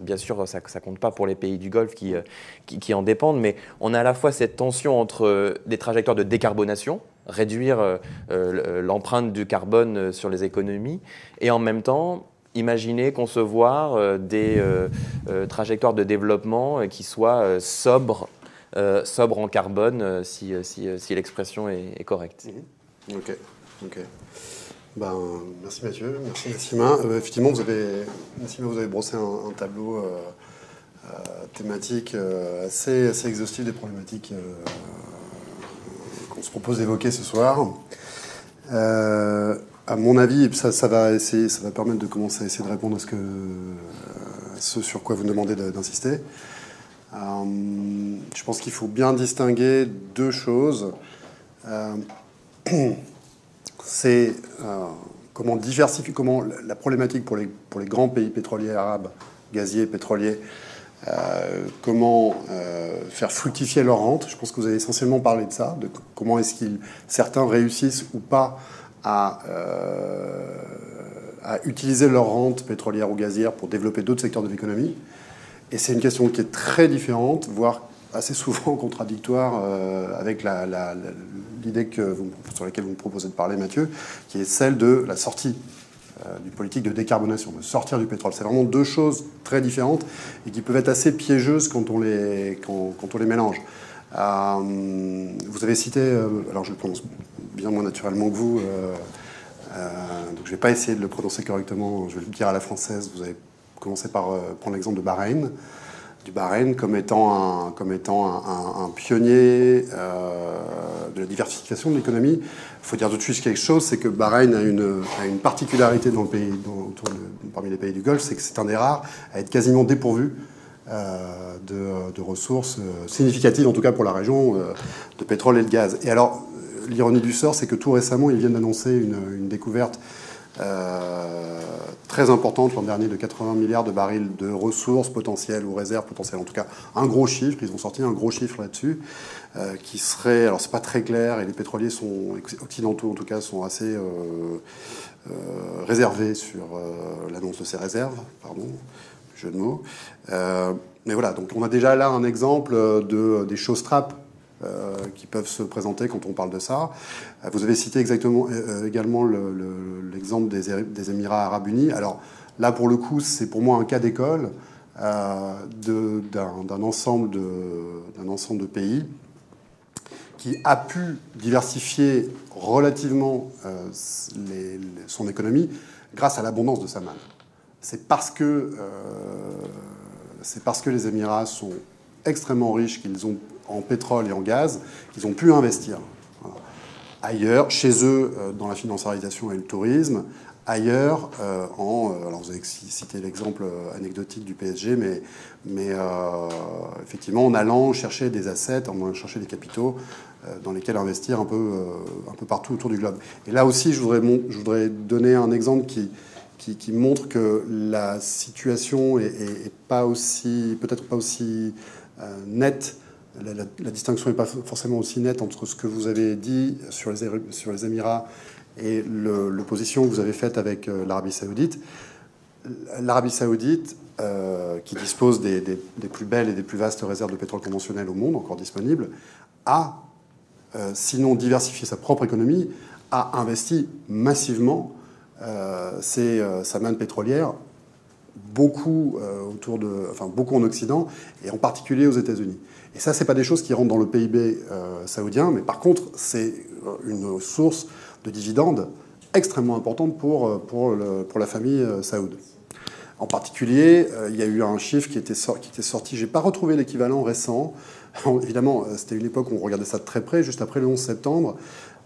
Bien sûr, ça ne compte pas pour les pays du Golfe qui en dépendent, mais on a à la fois cette tension entre des trajectoires de décarbonation, réduire l'empreinte du carbone sur les économies et en même temps imaginer, concevoir des trajectoires de développement qui soient sobres en carbone, si l'expression est correcte. Ok. Ben, merci Mathieu, merci Nassima. Effectivement, vous avez brossé un tableau thématique assez exhaustif des problématiques qu'on se propose d'évoquer ce soir. À mon avis, ça va permettre de commencer à essayer de répondre à ce sur quoi vous me demandez d'insister. Je pense qu'il faut bien distinguer deux choses. C'est comment diversifier, comment la problématique pour les grands pays pétroliers arabes, gaziers, pétroliers, comment faire fructifier leur rente. Je pense que vous avez essentiellement parlé de ça, de comment est-ce que certains réussissent ou pas à utiliser leur rente pétrolière ou gazière pour développer d'autres secteurs de l'économie. Et c'est une question qui est très différente, voire assez souvent contradictoire avec l'idée sur laquelle vous me proposez de parler, Mathieu, qui est celle de la sortie du politique de décarbonation, de sortir du pétrole. C'est vraiment deux choses très différentes et qui peuvent être assez piégeuses quand on les mélange. Vous avez cité, alors je le prononce bien moins naturellement que vous, donc je ne vais pas essayer de le prononcer correctement, je vais le dire à la française. Vous avez commencé par prendre l'exemple de Bahreïn, comme étant un pionnier de la diversification de l'économie. Il faut dire tout de suite quelque chose, c'est que Bahreïn a une particularité dans le pays, parmi les pays du Golfe, c'est que c'est un des rares à être quasiment dépourvu de ressources significatives, en tout cas pour la région, de pétrole et de gaz. Et alors, l'ironie du sort, c'est que tout récemment, ils viennent d'annoncer une découverte très importante l'an dernier de 80 milliards de barils de ressources potentielles ou réserves potentielles, en tout cas un gros chiffre, ils ont sorti un gros chiffre là-dessus qui serait, alors c'est pas très clair et les pétroliers occidentaux en tout cas sont assez réservés sur l'annonce de ces réserves, pardon, jeu de mots, mais voilà, donc on a déjà là un exemple des showstraps qui peuvent se présenter quand on parle de ça. Vous avez cité également l'exemple des Émirats Arabes Unis. Alors là, pour le coup, c'est pour moi un cas d'école d'un ensemble de pays qui a pu diversifier relativement son économie grâce à l'abondance de sa manne. C'est parce que les Émirats sont extrêmement riches qu'ils ont en pétrole et en gaz, qu'ils ont pu investir. Voilà. Ailleurs, chez eux, dans la financiarisation et le tourisme, ailleurs, alors vous avez cité l'exemple anecdotique du PSG, mais effectivement, en allant chercher des assets, en allant chercher des capitaux dans lesquels investir un peu partout autour du globe. Et là aussi, je voudrais donner un exemple qui montre que la situation est peut-être pas aussi nette. La distinction n'est pas forcément aussi nette entre ce que vous avez dit sur les Émirats et l'opposition que vous avez faite avec l'Arabie saoudite. l'Arabie saoudite, qui dispose des plus belles et des plus vastes réserves de pétrole conventionnel au monde, encore disponibles, a, sinon diversifié sa propre économie, a investi massivement sa manne pétrolière, beaucoup beaucoup en Occident, et en particulier aux États-Unis. Et ça, c'est pas des choses qui rentrent dans le PIB saoudien, mais par contre, c'est une source de dividendes extrêmement importante pour la famille saoud. En particulier, il y a eu un chiffre qui était sorti, j'ai pas retrouvé l'équivalent récent. Évidemment, c'était une époque où on regardait ça de très près, juste après le 11 septembre.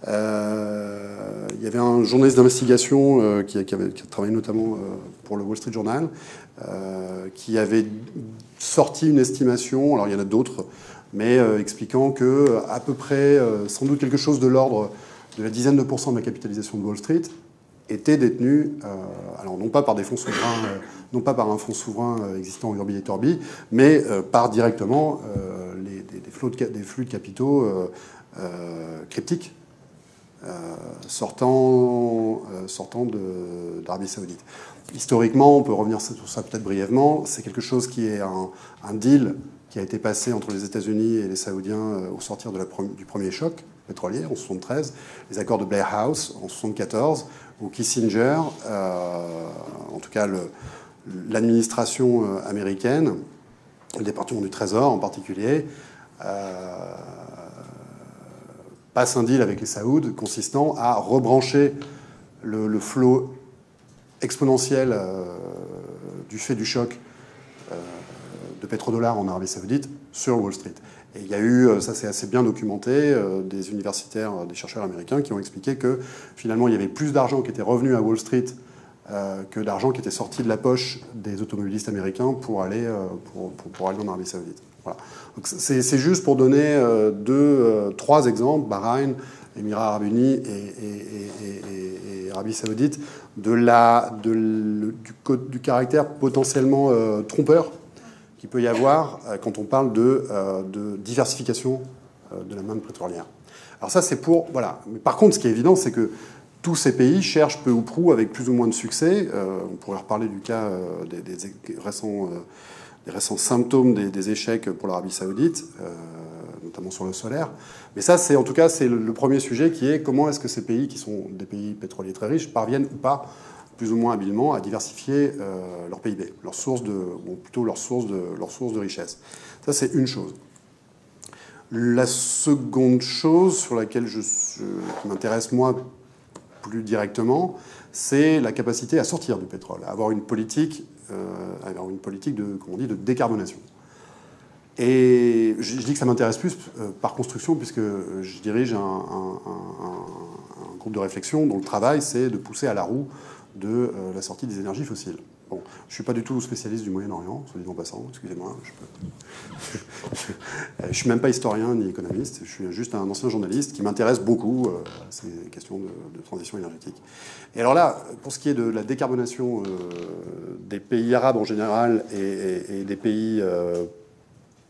Il y avait un journaliste d'investigation qui a travaillé notamment pour le Wall Street Journal, qui avait sorti une estimation, alors il y en a d'autres, mais expliquant que à peu près, sans doute quelque chose de l'ordre de la dizaine de pourcents de la capitalisation de Wall Street était détenue, alors non pas par des fonds souverains, non pas par un fonds souverain existant Urbi et Torbi, mais par directement des flux de capitaux cryptiques sortant d'Arabie saoudite. Historiquement, on peut revenir sur ça peut-être brièvement, c'est quelque chose qui est un deal qui a été passé entre les États-Unis et les Saoudiens au sortir du premier choc pétrolier, en 1973, les accords de Blair House, en 1974, où Kissinger, en tout cas l'administration américaine, le département du Trésor en particulier, passe un deal avec les Saouds consistant à rebrancher le flot exponentiel du fait du choc de pétrodollars en Arabie saoudite sur Wall Street. Et il y a eu, ça c'est assez bien documenté, des universitaires, des chercheurs américains qui ont expliqué que finalement il y avait plus d'argent qui était revenu à Wall Street que d'argent qui était sorti de la poche des automobilistes américains pour aller en Arabie saoudite. Voilà. C'est juste pour donner trois exemples, Bahreïn, Émirats arabes unis et Arabie saoudite, du caractère potentiellement trompeur qu'il peut y avoir quand on parle de diversification de la manne pétrolière. Alors ça, c'est pour... Voilà. Mais par contre, ce qui est évident, c'est que tous ces pays cherchent peu ou prou, avec plus ou moins de succès, on pourrait reparler du cas des récents symptômes des échecs pour l'Arabie saoudite, notamment sur le solaire. Mais ça, c'est en tout cas c'est le premier sujet qui est comment est-ce que ces pays, qui sont des pays pétroliers très riches, parviennent ou pas, plus ou moins habilement, à diversifier leur PIB, leur source de richesse. Ça, c'est une chose. La seconde chose sur laquelle qui m'intéresse moi plus directement, c'est la capacité à sortir du pétrole, à avoir une politique de, comment on dit, de décarbonation. Et je dis que ça m'intéresse plus par construction, puisque je dirige un groupe de réflexion dont le travail, c'est de pousser à la roue de la sortie des énergies fossiles. Bon, je ne suis pas du tout spécialiste du Moyen-Orient, soit dit en passant, excusez-moi. Je ne suis même pas historien ni économiste, je suis juste un ancien journaliste qui m'intéresse beaucoup à ces questions de transition énergétique. Et alors là, pour ce qui est de la décarbonation des pays arabes en général et des pays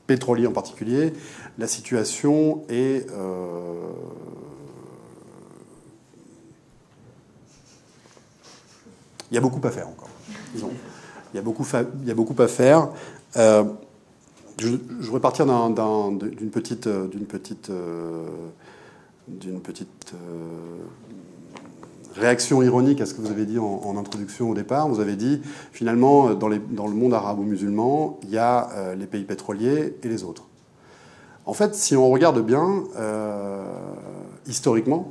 pétroliers en particulier, la situation est... Il y a beaucoup à faire encore. Disons. Il y a beaucoup à faire. Je voudrais partir d'une petite réaction ironique à ce que vous avez dit en introduction au départ. Vous avez dit, finalement, dans le monde arabo-musulman, il y a les pays pétroliers et les autres. En fait, si on regarde bien, historiquement,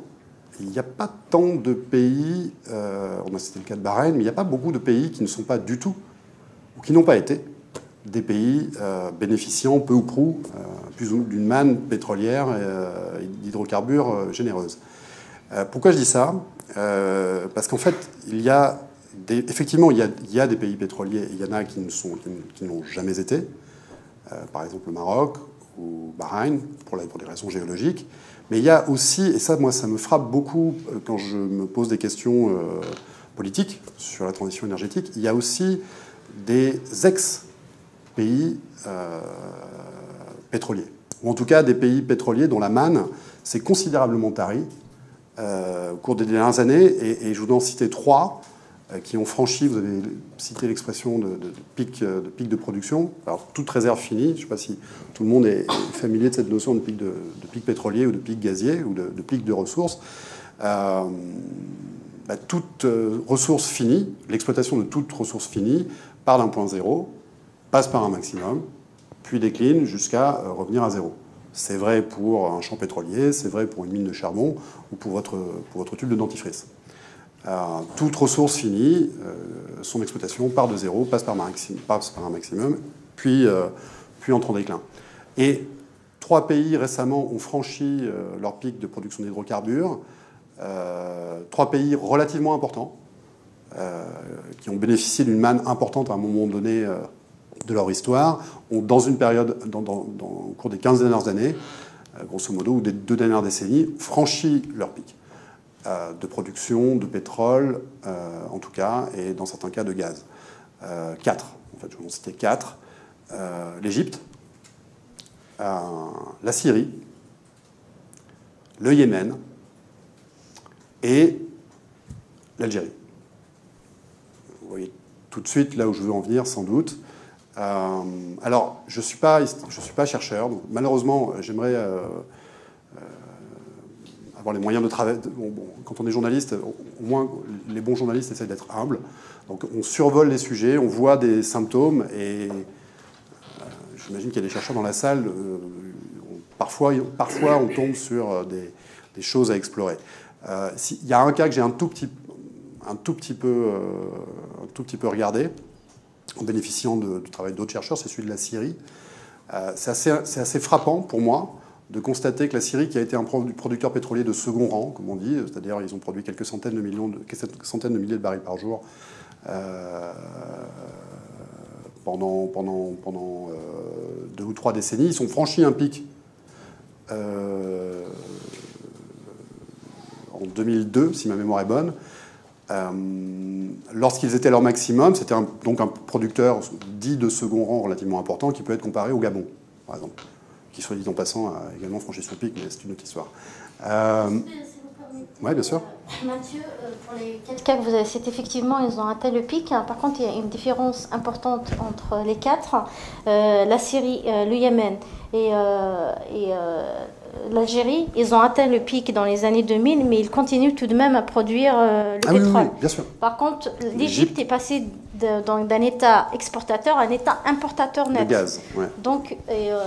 il n'y a pas tant de pays, on a cité le cas de Bahreïn, mais il n'y a pas beaucoup de pays qui ne sont pas du tout, ou qui n'ont pas été, des pays bénéficiant peu ou prou d'une manne pétrolière et d'hydrocarbures généreuse. Pourquoi je dis ça? Parce qu'en fait, effectivement, il y a des pays pétroliers, il y en a qui n'ont jamais été, par exemple le Maroc ou Bahreïn, pour des raisons géologiques. Mais il y a aussi, et ça, moi, ça me frappe beaucoup quand je me pose des questions politiques sur la transition énergétique, il y a aussi des ex-pays pétroliers, ou en tout cas des pays pétroliers dont la manne s'est considérablement tarie au cours des dernières années, et je voudrais en citer trois qui ont franchi, vous avez cité l'expression de pic de production, alors toute réserve finie, je ne sais pas si tout le monde est familier de cette notion de pic pétrolier ou de pic gazier ou de pic de ressources. Toute ressource finie, l'exploitation de toute ressource finie part d'un point zéro, passe par un maximum, puis décline jusqu'à revenir à zéro. C'est vrai pour un champ pétrolier, c'est vrai pour une mine de charbon ou pour votre tube de dentifrice. Alors, toute ressource finie, son exploitation part de zéro, passe par un maximum, puis entre en déclin. Et 3 pays récemment ont franchi leur pic de production d'hydrocarbures, 3 pays relativement importants, qui ont bénéficié d'une manne importante à un moment donné de leur histoire, ont dans une période, au cours des 15 dernières années, grosso modo, ou des 2 dernières décennies, franchi leur pic de production, de pétrole, en tout cas, et dans certains cas de gaz. 4, en fait, je vais en citer 4. L'Égypte, la Syrie, le Yémen et l'Algérie. Vous voyez tout de suite là où je veux en venir, sans doute. Alors, je suis pas chercheur, donc malheureusement, j'aimerais... avoir les moyens de travailler. Bon, quand on est journaliste, au moins les bons journalistes essaient d'être humbles. Donc on survole les sujets, on voit des symptômes et j'imagine qu'il y a des chercheurs dans la salle. Parfois on tombe sur des choses à explorer. Il y a un cas que j'ai un tout petit peu regardé en bénéficiant du travail d'autres chercheurs, c'est celui de la Syrie. C'est assez frappant pour moi de constater que la Syrie, qui a été un producteur pétrolier de second rang, comme on dit, c'est-à-dire ils ont produit quelques centaines de milliers de barils par jour pendant 2 ou 3 décennies, ils ont franchi un pic en 2002, si ma mémoire est bonne. Lorsqu'ils étaient à leur maximum, c'était donc un producteur dit de second rang relativement important qui peut être comparé au Gabon, par exemple, qui, soit dit en passant, a également franchi son pic, mais c'est une autre histoire. Oui, bien sûr. Mathieu, pour les 4 cas que vous avez cités, effectivement, ils ont atteint le pic. Par contre, il y a une différence importante entre les 4, la Syrie, le Yémen et l'Algérie. Ils ont atteint le pic dans les années 2000, mais ils continuent tout de même à produire le pétrole. Oui, bien sûr. Par contre, l'Égypte est passée d'un État exportateur à un État importateur net. Le gaz, ouais. Donc,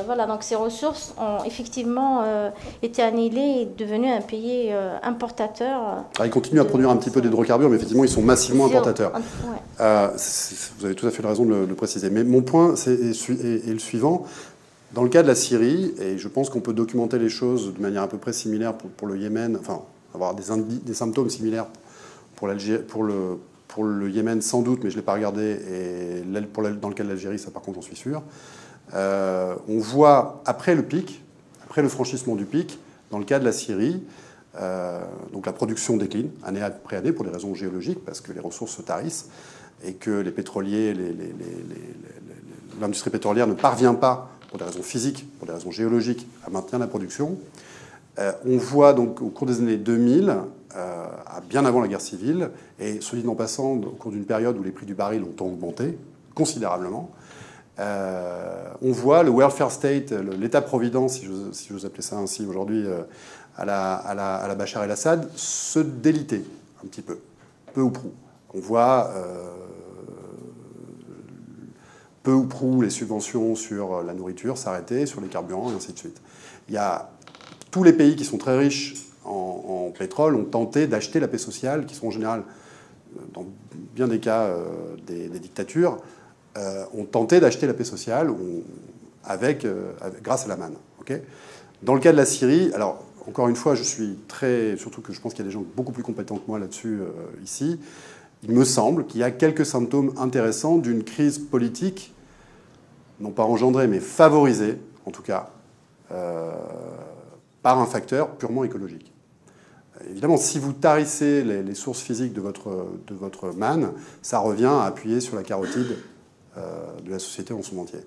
voilà, donc ces ressources ont effectivement été annihilées et devenu un pays importateur. Alors, ils continuent à produire un petit peu d'hydrocarbures, mais effectivement, ils sont massivement importateurs. Ouais. Vous avez tout à fait raison de le préciser. Mais mon point est le suivant. Dans le cas de la Syrie, et je pense qu'on peut documenter les choses de manière à peu près similaire pour le Yémen, enfin, avoir des symptômes similaires pour le Yémen sans doute, mais je ne l'ai pas regardé, et dans le cas de l'Algérie, ça par contre, j'en suis sûr. On voit, après le franchissement du pic, dans le cas de la Syrie, donc la production décline, année après année, pour des raisons géologiques, parce que les ressources se tarissent, et que les pétroliers, l'industrie pétrolière ne parvient pas, pour des raisons physiques, pour des raisons géologiques, à maintenir la production. On voit donc au cours des années 2000, bien avant la guerre civile, et soit dit en passant, au cours d'une période où les prix du baril ont augmenté considérablement, on voit le welfare state, l'État-providence, si j'ose appeler ça ainsi aujourd'hui, à la Bachar el-Assad, se déliter un petit peu, peu ou prou. On voit... peu ou prou les subventions sur la nourriture s'arrêter, sur les carburants, et ainsi de suite. Il y a tous les pays qui sont très riches en pétrole ont tenté d'acheter la paix sociale, qui sont en général, dans bien des cas, des dictatures, ont tenté d'acheter la paix sociale grâce à la manne. Okay, dans le cas de la Syrie, alors encore une fois, surtout que je pense qu'il y a des gens beaucoup plus compétents que moi là-dessus, ici, il me semble qu'il y a quelques symptômes intéressants d'une crise politique non pas engendré, mais favorisé, en tout cas, par un facteur purement écologique. Évidemment, si vous tarissez les sources physiques de votre manne, ça revient à appuyer sur la carotide de la société en son entier.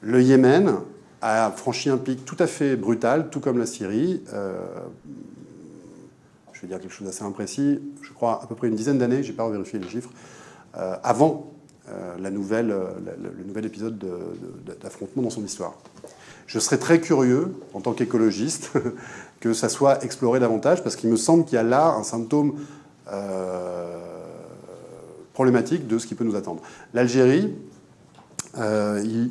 Le Yémen a franchi un pic tout à fait brutal, tout comme la Syrie. je vais dire quelque chose d'assez imprécis, je crois à peu près une dizaine d'années, j'ai pas revérifié les chiffres, avant le nouvel épisode d'affrontement dans son histoire. Je serais très curieux, en tant qu'écologiste, que ça soit exploré davantage, parce qu'il me semble qu'il y a là un symptôme problématique de ce qui peut nous attendre. L'Algérie,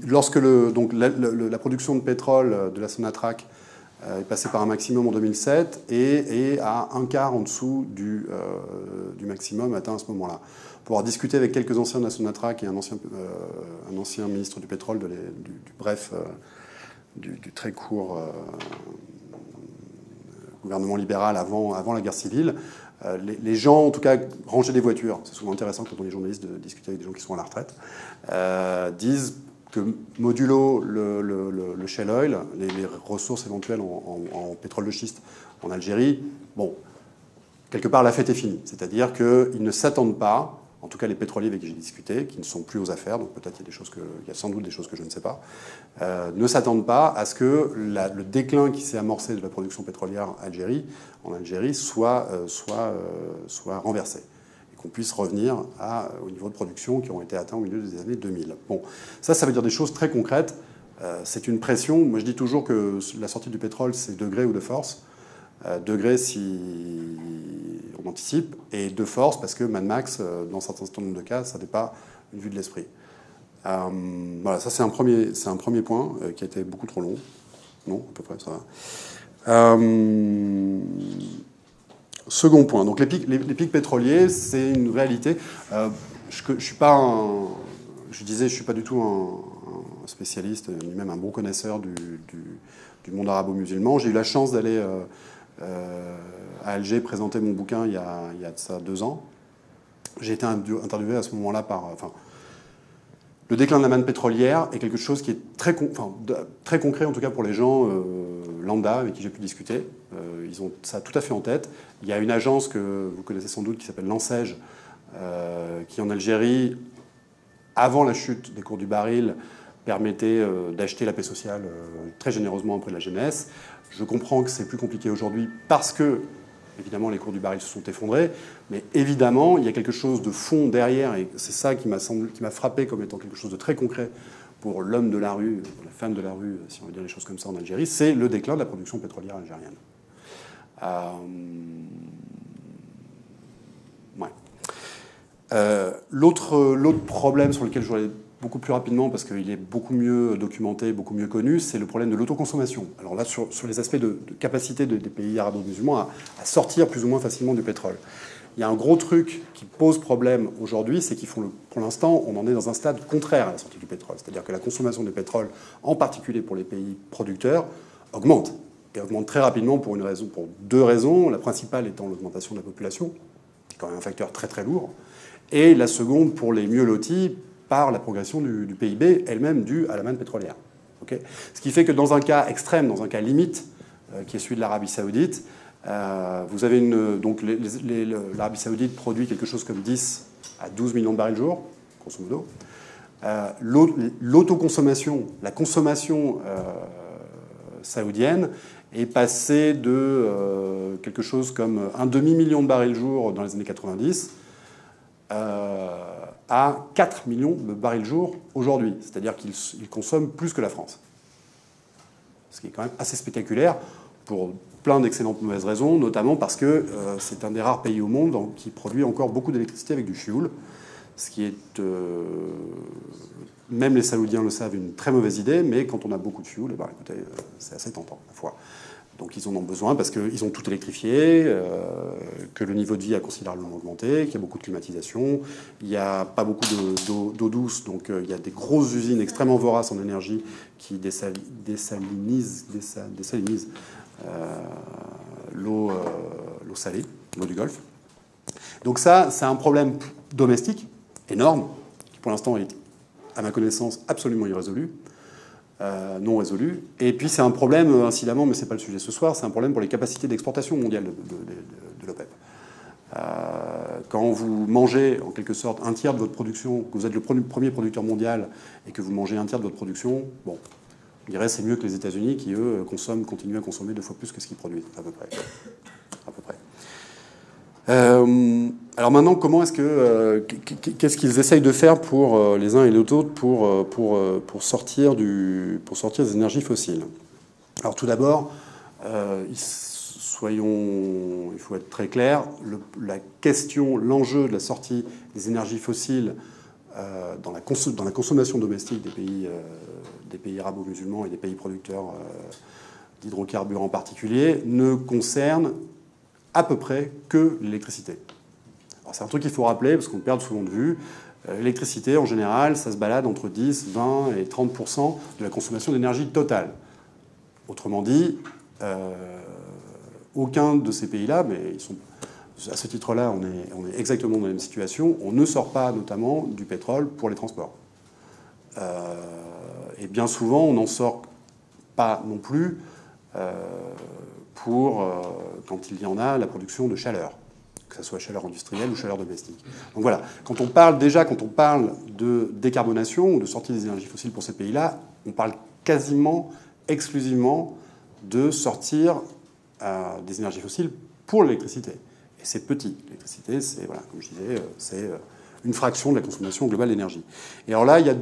lorsque la production de pétrole de la Sonatrach est passée par un maximum en 2007 et à un quart en dessous du maximum atteint à ce moment-là. Pour avoir discuté avec quelques anciens de la Sonatrach et un ancien ministre du pétrole du très court gouvernement libéral avant la guerre civile, les gens, en tout cas, rangeaient des voitures. C'est souvent intéressant quand on est journaliste de discuter avec des gens qui sont à la retraite. Disent que modulo le shale oil, les ressources éventuelles en pétrole de schiste en Algérie, bon, quelque part, la fête est finie. C'est-à-dire qu'ils ne s'attendent pas, en tout cas les pétroliers avec qui j'ai discuté, qui ne sont plus aux affaires, donc peut-être il y a sans doute des choses que je ne sais pas, ne s'attendent pas à ce que le déclin qui s'est amorcé de la production pétrolière en Algérie soit renversé et qu'on puisse revenir au niveau de production qui ont été atteints au milieu des années 2000. Bon, ça veut dire des choses très concrètes. C'est une pression. Moi, je dis toujours que la sortie du pétrole, c'est de gré ou de force. Degré si on anticipe, et de force parce que Mad Max, dans certains nombre de cas, ça n'est pas une vue de l'esprit. Voilà, ça c'est un premier point qui a été beaucoup trop long. Non, à peu près, ça va. Second point, donc les pics pétroliers, c'est une réalité. Je suis pas du tout un spécialiste, ni même un bon connaisseur du monde arabo-musulman. J'ai eu la chance d'aller à Alger présenter mon bouquin il y a de ça 2 ans. J'ai été interviewé à ce moment-là par... Enfin, le déclin de la manne pétrolière est quelque chose qui est très concret, en tout cas pour les gens lambda avec qui j'ai pu discuter. Ils ont ça tout à fait en tête. Il y a une agence que vous connaissez sans doute qui s'appelle l'ANSEJ, qui en Algérie, avant la chute des cours du baril, permettait d'acheter la paix sociale très généreusement auprès de la jeunesse. Je comprends que c'est plus compliqué aujourd'hui parce que, évidemment, les cours du baril se sont effondrés, mais évidemment, il y a quelque chose de fond derrière, et c'est ça qui m'a frappé comme étant quelque chose de très concret pour l'homme de la rue, pour la femme de la rue, si on veut dire les choses comme ça en Algérie, c'est le déclin de la production pétrolière algérienne. Ouais. L'autre problème sur lequel je voulais beaucoup plus rapidement, parce qu'il est beaucoup mieux documenté, beaucoup mieux connu, c'est le problème de l'autoconsommation. Alors là, sur les aspects de capacité des pays arabo-musulmans à sortir plus ou moins facilement du pétrole. Il y a un gros truc qui pose problème aujourd'hui, c'est qu'ils font pour l'instant, on en est dans un stade contraire à la sortie du pétrole. C'est-à-dire que la consommation de pétrole, en particulier pour les pays producteurs, augmente. Et augmente très rapidement pour 2 raisons. La principale étant l'augmentation de la population, qui est quand même un facteur très très lourd. Et la seconde, pour les mieux lotis, par la progression du PIB, elle-même due à la manne pétrolière. Okay, ce qui fait que dans un cas extrême, dans un cas limite, qui est celui de l'Arabie saoudite, vous avez l'Arabie saoudite produit quelque chose comme 10 à 12 millions de barils jour, grosso modo. L'autoconsommation, la consommation saoudienne est passée de quelque chose comme un demi-million de barils jour dans les années 90 à 4 millions de barils jour aujourd'hui. C'est-à-dire qu'ils consomment plus que la France. Ce qui est quand même assez spectaculaire pour plein d'excellentes mauvaises raisons, notamment parce que c'est un des rares pays au monde qui produit encore beaucoup d'électricité avec du chioul, ce qui est, même les Saoudiens le savent, une très mauvaise idée, mais quand on a beaucoup de chioul, ben, écoutez, c'est assez tentant, à la fois. Donc ils en ont besoin parce qu'ils ont tout électrifié, que le niveau de vie a considérablement augmenté, qu'il y a beaucoup de climatisation, il n'y a pas beaucoup d'eau douce, donc il y a des grosses usines extrêmement voraces en énergie qui désalinisent l'eau salée, l'eau du Golfe. Donc ça, c'est un problème domestique énorme, qui pour l'instant est, à ma connaissance, absolument irrésolu. Non résolu. Et puis c'est un problème, incidemment, mais ce n'est pas le sujet ce soir, c'est un problème pour les capacités d'exportation mondiale de l'OPEP. Quand vous mangez, en quelque sorte, un tiers de votre production, que vous êtes le premier producteur mondial et que vous mangez un tiers de votre production, bon, je dirais que c'est mieux que les États-Unis qui, eux, continuent à consommer 2 fois plus que ce qu'ils produisent, à peu près. Alors maintenant, comment est-ce que qu'est-ce qu'ils essayent de faire pour les uns et les autres pour sortir des énergies fossiles? Alors tout d'abord, il faut être très clair, l'enjeu de la sortie des énergies fossiles dans la consommation domestique des pays arabo-musulmans et des pays producteurs d'hydrocarbures en particulier ne concerne à peu près que l'électricité. C'est un truc qu'il faut rappeler parce qu'on le perd souvent de vue. L'électricité, en général, ça se balade entre 10, 20 et 30% de la consommation d'énergie totale. Autrement dit, aucun de ces pays-là, mais ils sont, à ce titre-là, on est exactement dans la même situation, on ne sort pas notamment du pétrole pour les transports. Et bien souvent, on n'en sort pas non plus quand il y en a, la production de chaleur, que ce soit chaleur industrielle ou chaleur domestique. Donc voilà, quand on parle de décarbonation ou de sortie des énergies fossiles pour ces pays-là, on parle quasiment exclusivement de sortir des énergies fossiles pour l'électricité. Et c'est petit. L'électricité, c'est, voilà, comme je disais, c'est une fraction de la consommation globale d'énergie. Et alors là, il y a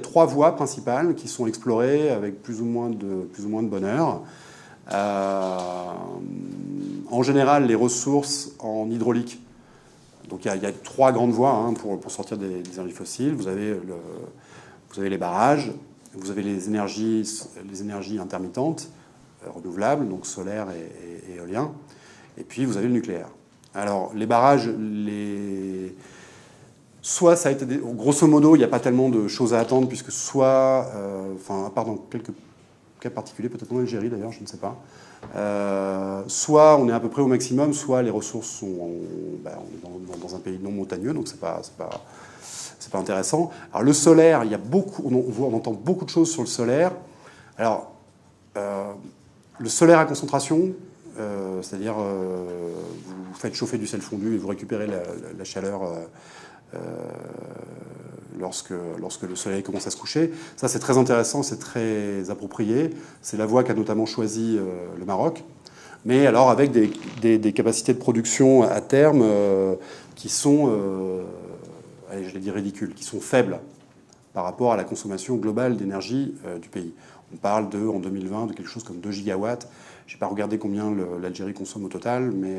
trois voies principales qui sont explorées avec plus ou moins de bonheur. En général, les ressources en hydraulique. Donc il y a trois grandes voies hein, pour sortir des énergies fossiles. Vous avez les barrages, vous avez les énergies intermittentes, renouvelables, donc solaire et éolien, et puis vous avez le nucléaire. Alors les barrages, soit ça a été... Grosso modo, il n'y a pas tellement de choses à attendre, puisque soit... à part dans quelques cas particulier, peut-être en Algérie d'ailleurs, je ne sais pas. Soit on est à peu près au maximum, soit les ressources sont on est dans un pays non montagneux, donc c'est pas intéressant. Alors le solaire, il y a beaucoup, on entend beaucoup de choses sur le solaire. Alors le solaire à concentration, c'est-à-dire vous faites chauffer du sel fondu et vous récupérez la chaleur lorsque le soleil commence à se coucher. Ça, c'est très intéressant, c'est très approprié. C'est la voie qu'a notamment choisi le Maroc. Mais alors avec des capacités de production à terme qui sont, allez, je l'ai dit, ridicules, qui sont faibles par rapport à la consommation globale d'énergie du pays. On parle en 2020 de quelque chose comme 2 gigawatts. Je n'ai pas regardé combien l'Algérie consomme au total, mais...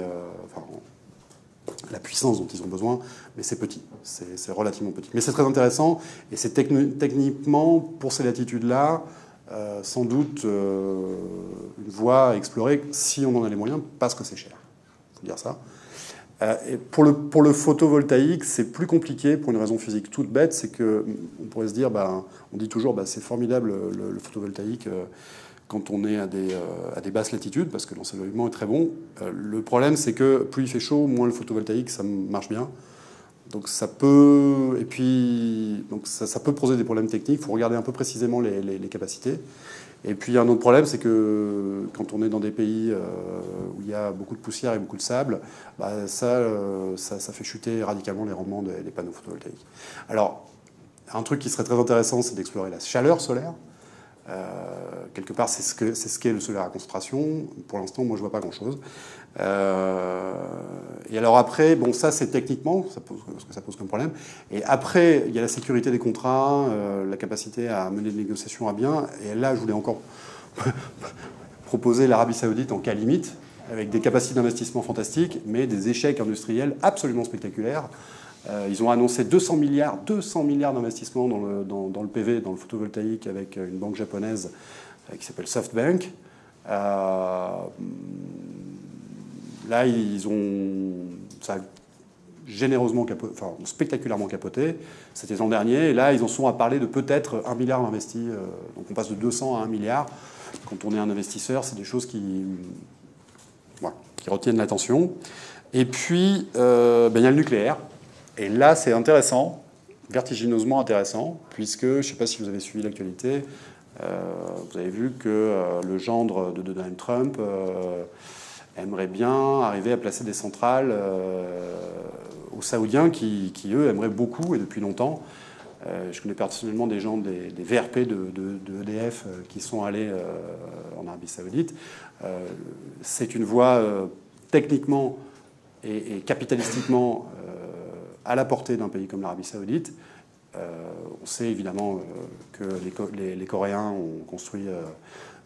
la puissance dont ils ont besoin, mais c'est petit, c'est relativement petit. Mais c'est très intéressant, et c'est techniquement, pour ces latitudes-là, sans doute une voie à explorer, si on en a les moyens, parce que c'est cher. Il faut dire ça. Et pour le photovoltaïque, c'est plus compliqué, pour une raison physique toute bête, c'est qu'on pourrait se dire, on dit toujours, c'est formidable le photovoltaïque, quand on est à des basses latitudes, parce que l'ensoleillement est très bon. Le problème, c'est que plus il fait chaud, moins le photovoltaïque, ça marche bien. Donc ça peut poser des problèmes techniques. Il faut regarder un peu précisément les capacités. Et puis un autre problème, c'est que quand on est dans des pays où il y a beaucoup de poussière et beaucoup de sable, ça fait chuter radicalement les rendements des panneaux photovoltaïques. Alors, un truc qui serait très intéressant, c'est d'explorer la chaleur solaire. Quelque part, c'est ce qu'est le solaire à concentration. Pour l'instant, moi, je vois pas grand-chose. Et alors après, ça, c'est techniquement, parce que ça pose comme problème. Et après, il y a la sécurité des contrats, la capacité à mener des négociations à bien. Et là, je voulais encore proposer l'Arabie saoudite en cas limite, avec des capacités d'investissement fantastiques, mais des échecs industriels absolument spectaculaires. Ils ont annoncé 200 milliards d'investissements dans le PV, dans le photovoltaïque, avec une banque japonaise qui s'appelle SoftBank. Là, ils ont ça spectaculairement capoté. C'était l'an dernier. Et là, ils en sont à parler de peut-être 1 milliard investi. Donc on passe de 200 à 1 milliard. Quand on est un investisseur, c'est des choses qui retiennent l'attention. Et puis, il y a le nucléaire. Et là, c'est intéressant, vertigineusement intéressant, puisque, je ne sais pas si vous avez suivi l'actualité, vous avez vu que le gendre de Donald Trump aimerait bien arriver à placer des centrales aux Saoudiens qui, eux, aimeraient beaucoup, et depuis longtemps. Je connais personnellement des gens des VRP de EDF qui sont allés en Arabie saoudite. C'est une voie techniquement et capitalistiquement à la portée d'un pays comme l'Arabie saoudite. On sait évidemment que les Coréens ont construit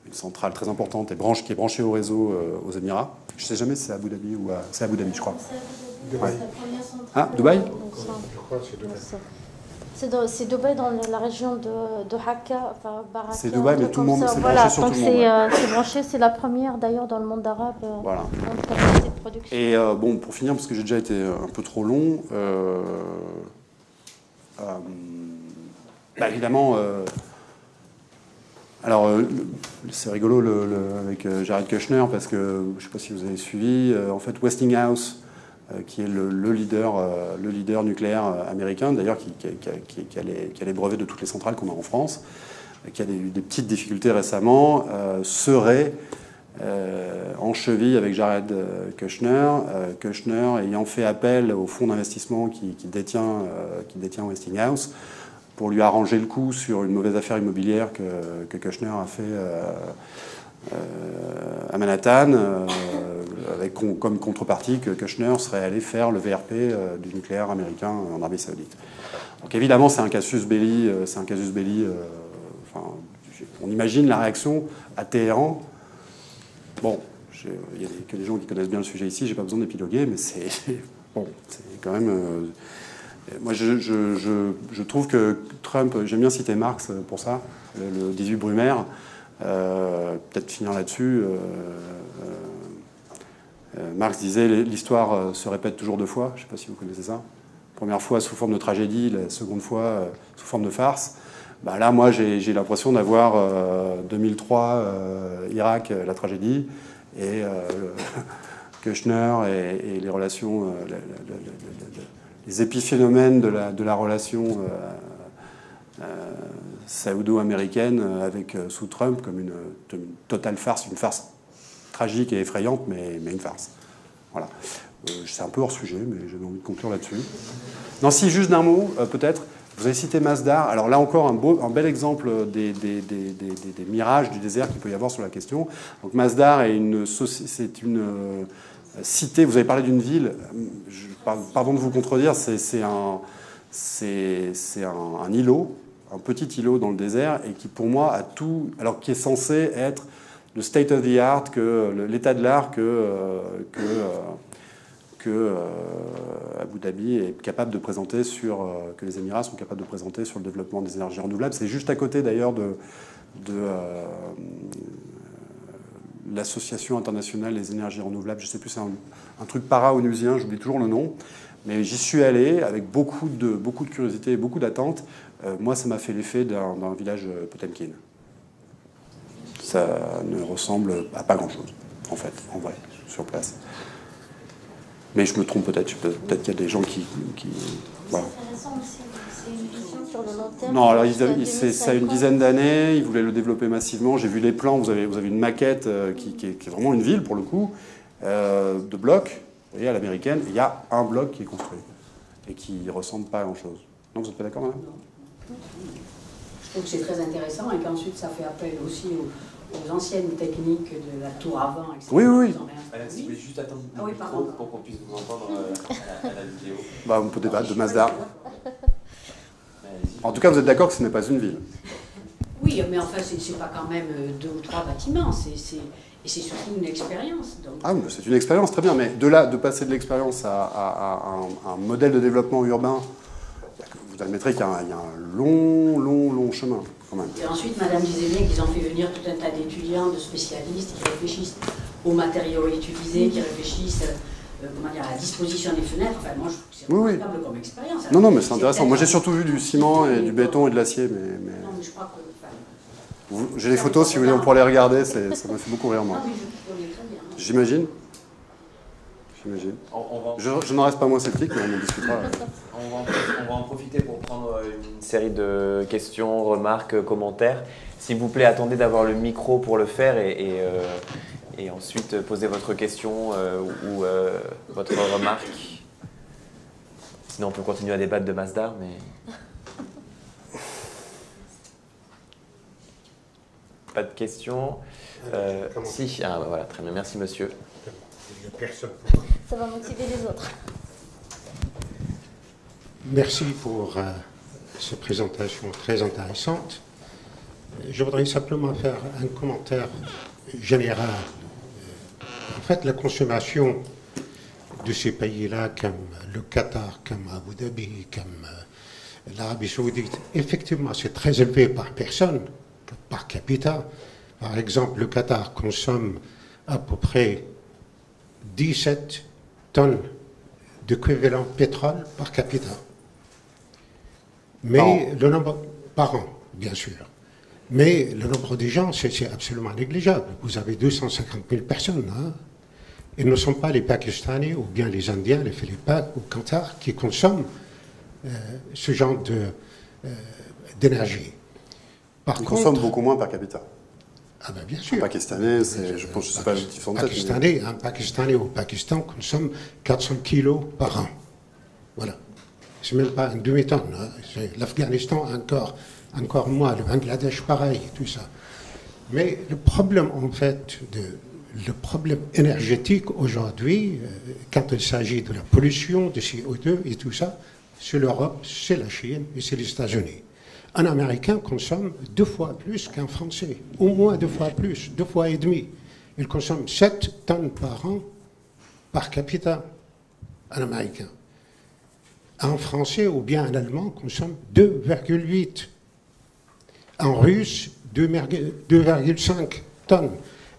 une centrale très importante qui est branchée au réseau aux Émirats. Je ne sais jamais si c'est à Abu Dhabi ou à... C'est à Abu Dhabi, je crois. Dubaï. Ah, Dubaï ? Je crois que c'est Dubaï. C'est Dubaï dans la région de Haqqa, enfin Baraka. C'est Dubaï, mais tout le monde, c'est branché sur tout le monde. Voilà, donc c'est branché, c'est la première d'ailleurs dans le monde arabe. Voilà. Et bon, pour finir, parce que j'ai déjà été un peu trop long, bah, évidemment, alors c'est rigolo avec Jared Kushner, parce que, je ne sais pas si vous avez suivi, en fait Westinghouse, qui est le leader nucléaire américain, d'ailleurs qui a les brevets de toutes les centrales qu'on a en France, qui a eu des petites difficultés récemment, serait en cheville avec Jared Kushner, Kushner ayant fait appel au fonds d'investissement qui détient Westinghouse, pour lui arranger le coup sur une mauvaise affaire immobilière que Kushner a fait à Manhattan, avec comme contrepartie que Kushner serait allé faire le VRP du nucléaire américain en Arabie saoudite. Donc évidemment, c'est un casus belli. Enfin, on imagine la réaction à Téhéran. Bon, il n'y a que des gens qui connaissent bien le sujet ici, j'ai pas besoin d'épiloguer, mais c'est bon, c'est quand même... moi, je trouve que Trump... J'aime bien citer Marx pour ça, le 18 Brumaire. Peut-être finir là-dessus. Marx disait « L'histoire se répète toujours deux fois ». Je ne sais pas si vous connaissez ça. Première fois sous forme de tragédie, la seconde fois sous forme de farce. Bah là, moi, j'ai l'impression d'avoir 2003, Irak, la tragédie, et Kushner et les relations, les épiphénomènes de la relation saoudo-américaine avec sous Trump comme une totale farce, une farce tragique et effrayante, mais une farce. Voilà. C'est un peu hors sujet, mais j'avais envie de conclure là-dessus. Non, si, juste d'un mot, peut-être. Vous avez cité Masdar. Alors là encore, un bel exemple des mirages du désert qu'il peut y avoir sur la question. Donc Masdar est une cité. Vous avez parlé d'une ville. Pardon de vous contredire, c'est un îlot, un petit îlot dans le désert, et qui pour moi a tout... Alors qui est censé être le state of the art, l'état de l'art que Abu Dhabi est capable de présenter que les Émirats sont capables de présenter sur le développement des énergies renouvelables. C'est juste à côté d'ailleurs de l'Association internationale des énergies renouvelables. Je ne sais plus, c'est un truc para-onusien, j'oublie toujours le nom. Mais j'y suis allé avec beaucoup de curiosité et beaucoup d'attente. Moi, ça m'a fait l'effet d'un village potemkin. Ça ne ressemble à pas grand-chose, en fait, en vrai, sur place. Mais je me trompe peut-être. Peut-être qu'il y a des gens qui... Voilà. Non, alors ça a une dizaine d'années. Ils voulaient le développer massivement. J'ai vu les plans. Vous avez une maquette qui est vraiment une ville, pour le coup, de blocs. Vous voyez, à l'américaine, il y a un bloc qui est construit et qui ne ressemble pas à grand-chose. Non, vous n'êtes pas d'accord, madame? Non. Je trouve que c'est très intéressant et qu'ensuite, ça fait appel aussi aux anciennes techniques de la tour avant, etc. Oui, oui. Madame, si vous voulez juste attendre le micro pour qu'on puisse vous entendre à la vidéo. Bah, on peut débattre de Masdar. En tout cas, vous êtes d'accord que ce n'est pas une ville? Oui, mais enfin, ce n'est pas quand même 2 ou 3 bâtiments. Et c'est surtout une expérience. Donc. Ah oui, c'est une expérience, très bien. Mais de passer de l'expérience à un modèle de développement urbain, vous admettrez qu'il y a un long chemin, quand même. Et ensuite, madame disait bien qu'ils ont fait venir tout un tas d'étudiants, de spécialistes, qui réfléchissent aux matériaux utilisés, qui réfléchissent à la disposition des fenêtres. Enfin, moi, je trouve que c'est remarquable comme expérience. Non, mais c'est intéressant. Moi, j'ai surtout vu du ciment et du béton et de l'acier. Non, mais je crois que... J'ai les photos, si vous voulez, on pourra les regarder. Ça m'a fait beaucoup rire, moi. J'imagine. Je n'en reste pas moins sceptique, mais on en discutera. On va en profiter pour prendre une série de questions, remarques, commentaires. S'il vous plaît, attendez d'avoir le micro pour le faire et ensuite posez votre question ou votre remarque. Sinon, on peut continuer à débattre de Masdar, mais... Pas de questions. Si. Ah, bah voilà, très bien. Merci, monsieur. Il n'y a personne. Ça va motiver les autres. Merci pour cette présentation très intéressante. Je voudrais simplement faire un commentaire général. En fait, la consommation de ces pays-là, comme le Qatar, comme Abu Dhabi, comme l'Arabie saoudite, effectivement, c'est très élevé par personne, par capita. Par exemple, le Qatar consomme à peu près 17 tonnes d'équivalent pétrole par capita. Mais le nombre par an, bien sûr. Mais le nombre de gens, c'est absolument négligeable. Vous avez 250 000 personnes. Hein. Et ne sont pas les Pakistanais ou bien les Indiens, les Philippins ou Qatar qui consomment ce genre d'énergie. Ils consomment beaucoup moins par capita. Ah ben bien sûr. Un Pakistanais, je pense, je ne sais pas le différent. Un Pakistanais au Pakistan consomme 400 kilos par an. Voilà. C'est même pas une demi-tonne. Hein. L'Afghanistan encore moins, le Bangladesh pareil, tout ça. Mais le problème en fait, le problème énergétique aujourd'hui, quand il s'agit de la pollution, de CO2 et tout ça, c'est l'Europe, c'est la Chine et c'est les États-Unis. Un Américain consomme 2 fois plus qu'un Français, au moins 2 fois plus, 2,5 fois. Il consomme 7 tonnes par an par capita, un Américain. Un Français ou bien un Allemand consomme 2,8. Un Russe, 2,5 tonnes.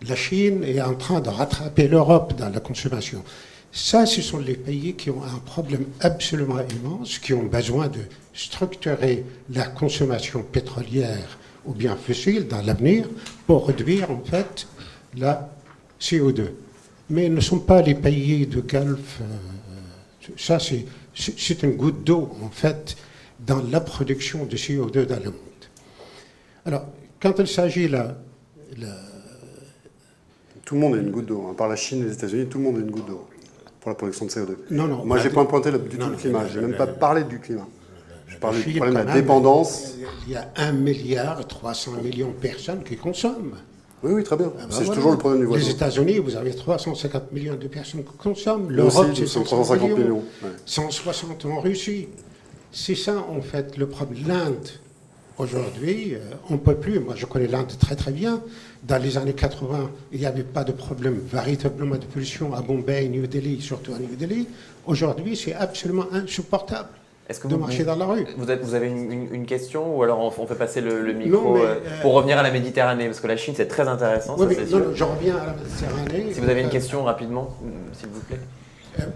La Chine est en train de rattraper l'Europe dans la consommation. Ça, ce sont les pays qui ont un problème absolument immense, qui ont besoin de structurer la consommation pétrolière ou bien fossile dans l'avenir pour réduire en fait la CO2. Mais ne sont pas les pays du Golfe. Ça, c'est une goutte d'eau en fait dans la production de CO2 dans le monde. Alors, quand il s'agit là... Tout le monde a une goutte d'eau. Hein. Par la Chine et les États-Unis, tout le monde a une goutte d'eau pour la production de CO2. Non, non. Moi, je n'ai pas pointé du tout le climat. Je n'ai même pas parlé du climat. Je parlais du problème de la dépendance. Il y a 1,3 milliard de personnes qui consomment. Oui, oui, très bien. Ah, c'est toujours le problème du voisin. Les États-Unis, vous avez 350 millions de personnes qui consomment. L'Europe, c'est 150 millions. Ouais. 160 en Russie. C'est ça, en fait, le problème. L'Inde. Aujourd'hui, on ne peut plus. Moi, je connais l'Inde très très bien. Dans les années 80, il n'y avait pas de problème véritablement de pollution à Bombay, New Delhi, surtout à New Delhi. Aujourd'hui, c'est absolument insupportable de marcher dans la rue. Vous avez une question ou alors on fait passer le micro pour revenir à la Méditerranée? Parce que la Chine, c'est très intéressant. Oui, ça, mais, non, je reviens à la Méditerranée. Si vous avez une question rapidement, s'il vous plaît.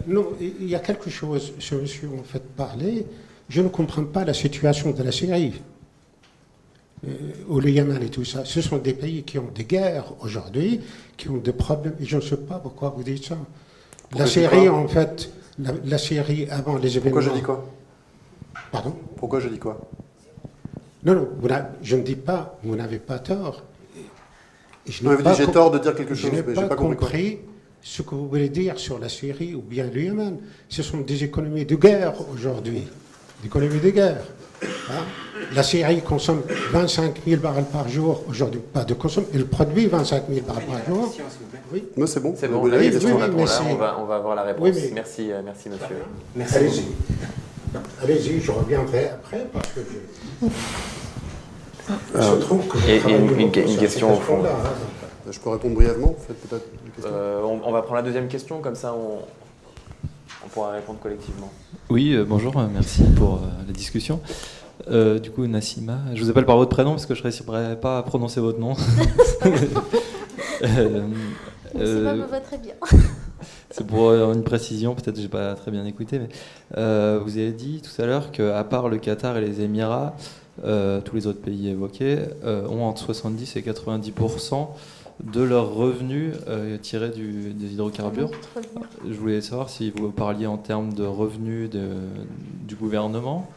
Non, il y a quelque chose, je me suis en fait parlé. Je ne comprends pas la situation de la Syrie. Ou le Yémen et tout ça, ce sont des pays qui ont des guerres aujourd'hui, qui ont des problèmes, et je ne sais pas pourquoi vous dites ça. Pourquoi la Syrie, en fait, la Syrie avant les événements... Pourquoi je dis quoi? Pardon? Pourquoi je dis quoi? Non, non, je ne dis pas, vous n'avez pas tort. J'ai tort de dire quelque chose, mais je n'ai pas compris ce que vous voulez dire sur la Syrie ou bien le Yémen. Ce sont des économies de guerre aujourd'hui, des économies de guerre. Hein? La Syrie consomme 25 000 barils par jour aujourd'hui, pas de consommation, elle produit 25 000 barils par jour. Oui, non, c'est bon. C'est bon. On va avoir la réponse. Oui, mais... merci monsieur. Merci. Allez-y. Allez-y, je reviendrai après parce que je. Je trouve que. Une question au fond. Là, hein, je peux répondre brièvement, en fait, peut-être. On va prendre la deuxième question, comme ça on pourra répondre collectivement. Oui, bonjour, merci pour la discussion. Du coup, Nassima, je vous appelle par votre prénom parce que je ne réussirais pas à prononcer votre nom. Nassima me va très bien. C'est pour une précision, peut-être que je n'ai pas très bien écouté, mais vous avez dit tout à l'heure qu'à part le Qatar et les Émirats, tous les autres pays évoqués ont entre 70 et 90% de leurs revenus tirés des hydrocarbures. Je voulais savoir si vous parliez en termes de revenus du gouvernement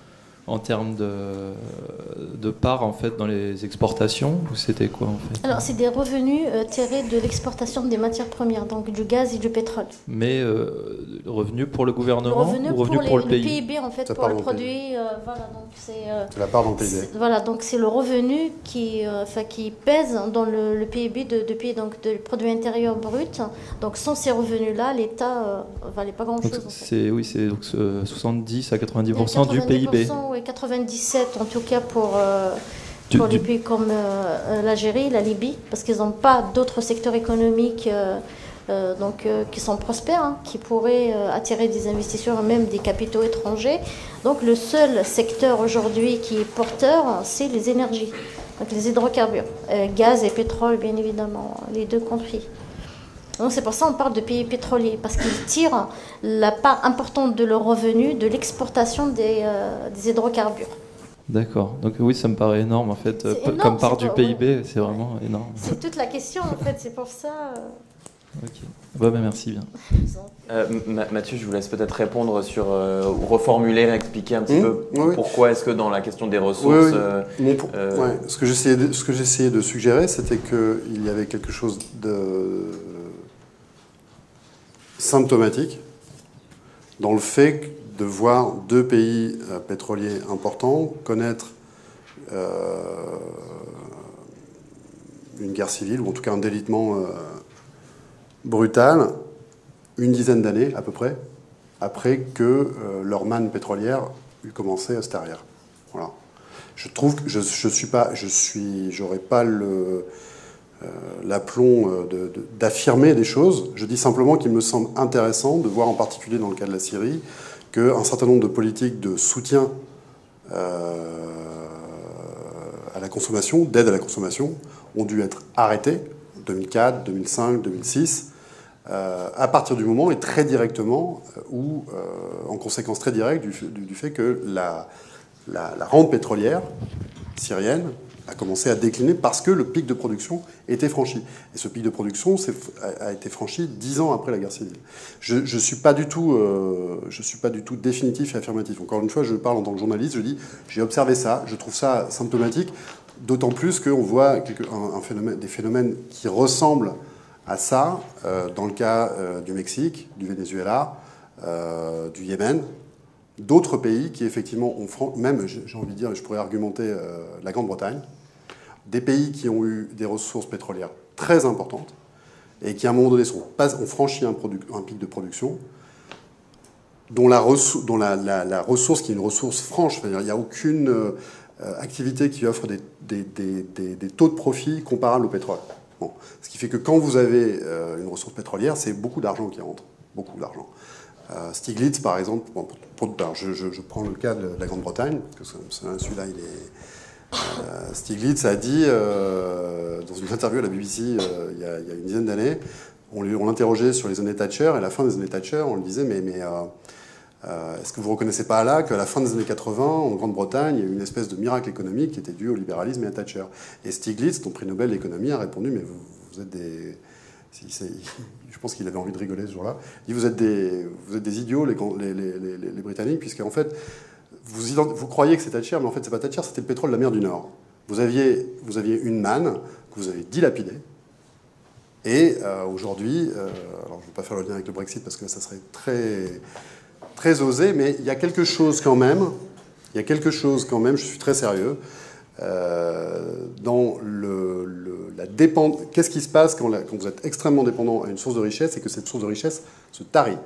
en termes de part en fait dans les exportations, ou c'était quoi en fait? Alors c'est des revenus tirés de l'exportation des matières premières, donc du gaz et du pétrole. Mais revenus pour le gouvernement, revenus pour le pays. Le PIB en fait, ça pour le produit, voilà, donc c'est la part dans le PIB. Voilà, donc c'est le revenu qui pèse dans le PIB de pays, donc de produit intérieur brut. Donc sans ces revenus là, l'État valait pas grand chose. Donc, en fait. Oui, c'est donc 70 à 90% du PIB. Oui, 97 en tout cas pour les pays comme l'Algérie, la Libye, parce qu'ils n'ont pas d'autres secteurs économiques qui sont prospères, hein, qui pourraient attirer des investisseurs, même des capitaux étrangers. Donc le seul secteur aujourd'hui qui est porteur, c'est les énergies, donc les hydrocarbures, gaz et pétrole bien évidemment, les deux compris. Donc c'est pour ça qu'on parle de pays pétroliers, parce qu'ils tirent la part importante de leurs revenus de l'exportation des hydrocarbures. D'accord. Donc oui, ça me paraît énorme en fait, énorme, comme part du PIB, ouais. C'est vraiment énorme. C'est toute la question en fait, c'est pour ça. Ok. Ouais, bah, merci bien. Mathieu, je vous laisse peut-être répondre sur ou reformuler, expliquer un petit peu pourquoi est-ce que dans la question des ressources. Oui, oui. Ce que j'essayais de suggérer, c'était qu'il y avait quelque chose de symptomatique dans le fait de voir deux pays pétroliers importants connaître une guerre civile, ou en tout cas un délitement brutal, une dizaine d'années à peu près, après que leur manne pétrolière eut commencé à se tarir. Voilà. Je trouve que j'aurais pas le... l'aplomb d'affirmer des choses. Je dis simplement qu'il me semble intéressant de voir, en particulier dans le cas de la Syrie, qu'un certain nombre de politiques de soutien à la consommation, d'aide à la consommation, ont dû être arrêtées, 2004, 2005, 2006, à partir du moment et très directement, ou en conséquence très directe, du fait que la rente pétrolière syrienne a commencé à décliner parce que le pic de production était franchi. Et ce pic de production a été franchi 10 ans après la guerre civile. Je ne suis pas du tout, définitif et affirmatif. Encore une fois, je parle en tant que journaliste, je dis j'ai observé ça, je trouve ça symptomatique, d'autant plus qu'on voit des phénomènes qui ressemblent à ça dans le cas du Mexique, du Venezuela, du Yémen. D'autres pays qui, effectivement, ont... Même, j'ai envie de dire, je pourrais argumenter la Grande-Bretagne. Des pays qui ont eu des ressources pétrolières très importantes et qui, à un moment donné, ont franchi un pic de production dont la ressource qui est une ressource franche. C'est-à-dire, il n'y a aucune activité qui offre des taux de profit comparables au pétrole. Bon. Ce qui fait que quand vous avez une ressource pétrolière, c'est beaucoup d'argent qui rentre. Beaucoup d'argent. Stiglitz, par exemple, bon, je prends le cas de la Grande-Bretagne, parce que celui-là, il est... Stiglitz a dit, dans une interview à la BBC il y a une dizaine d'années, on l'interrogeait sur les années Thatcher, et à la fin des années Thatcher, on lui disait, mais est-ce que vous ne reconnaissez pas là qu'à la fin des années 80, en Grande-Bretagne, il y a eu une espèce de miracle économique qui était dû au libéralisme et à Thatcher. Et Stiglitz, dont prix Nobel d'économie, a répondu, mais vous êtes des... Je pense qu'il avait envie de rigoler ce jour-là. Il dit, vous êtes des idiots, les Britanniques, puisque en fait, vous croyez que c'est Thatcher, mais en fait, c'est pas Thatcher, c'était le pétrole de la mer du Nord. Vous aviez une manne que vous avez dilapidée, et aujourd'hui, alors je ne vais pas faire le lien avec le Brexit parce que là, ça serait très, très osé, mais il y a quelque chose quand même, je suis très sérieux, dans la dépendance. Qu'est-ce qui se passe quand vous êtes extrêmement dépendant à une source de richesse et que cette source de richesse se tarit?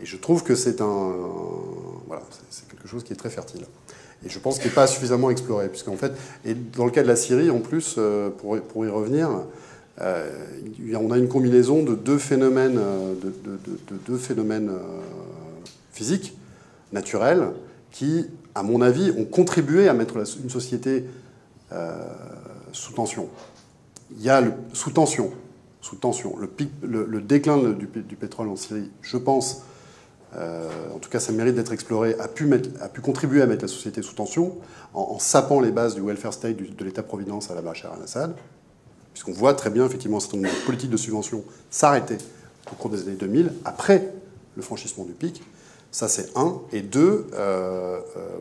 Et je trouve que c'est voilà, c'est quelque chose qui est très fertile. Et je pense qu'il n'est pas suffisamment exploré, puisqu'en fait, et dans le cas de la Syrie, en plus, pour y revenir, on a une combinaison de deux phénomènes, physiques, naturels, qui, à mon avis, ont contribué à mettre une société sous tension. Il y a sous tension. Le déclin du pétrole en Syrie, je pense, en tout cas ça mérite d'être exploré, a pu contribuer à mettre la société sous tension en sapant les bases du welfare state, de l'État-providence à la Bachar el-Assad, puisqu'on voit très bien effectivement cette politique de subvention s'arrêter au cours des années 2000, après le franchissement du pic. Ça, c'est un. Et deux,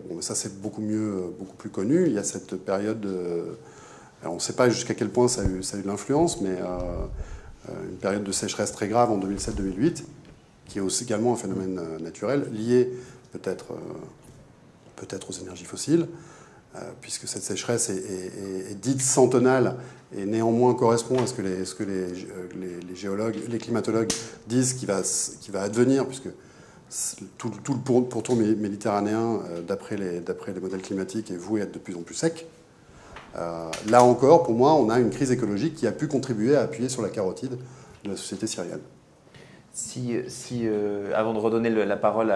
bon, ça, c'est beaucoup mieux, beaucoup plus connu. Il y a cette période... alors, on ne sait pas jusqu'à quel point ça a eu de l'influence, mais une période de sécheresse très grave en 2007-2008, qui est aussi également un phénomène naturel, lié peut-être aux énergies fossiles, puisque cette sécheresse est dite centennale et néanmoins correspond à ce que les géologues, les climatologues disent qui va advenir, puisque tout le pourtour méditerranéen, d'après les modèles climatiques, est voué à être de plus en plus sec. Là encore, pour moi, on a une crise écologique qui a pu contribuer à appuyer sur la carotide de la société syrienne. Avant de redonner la parole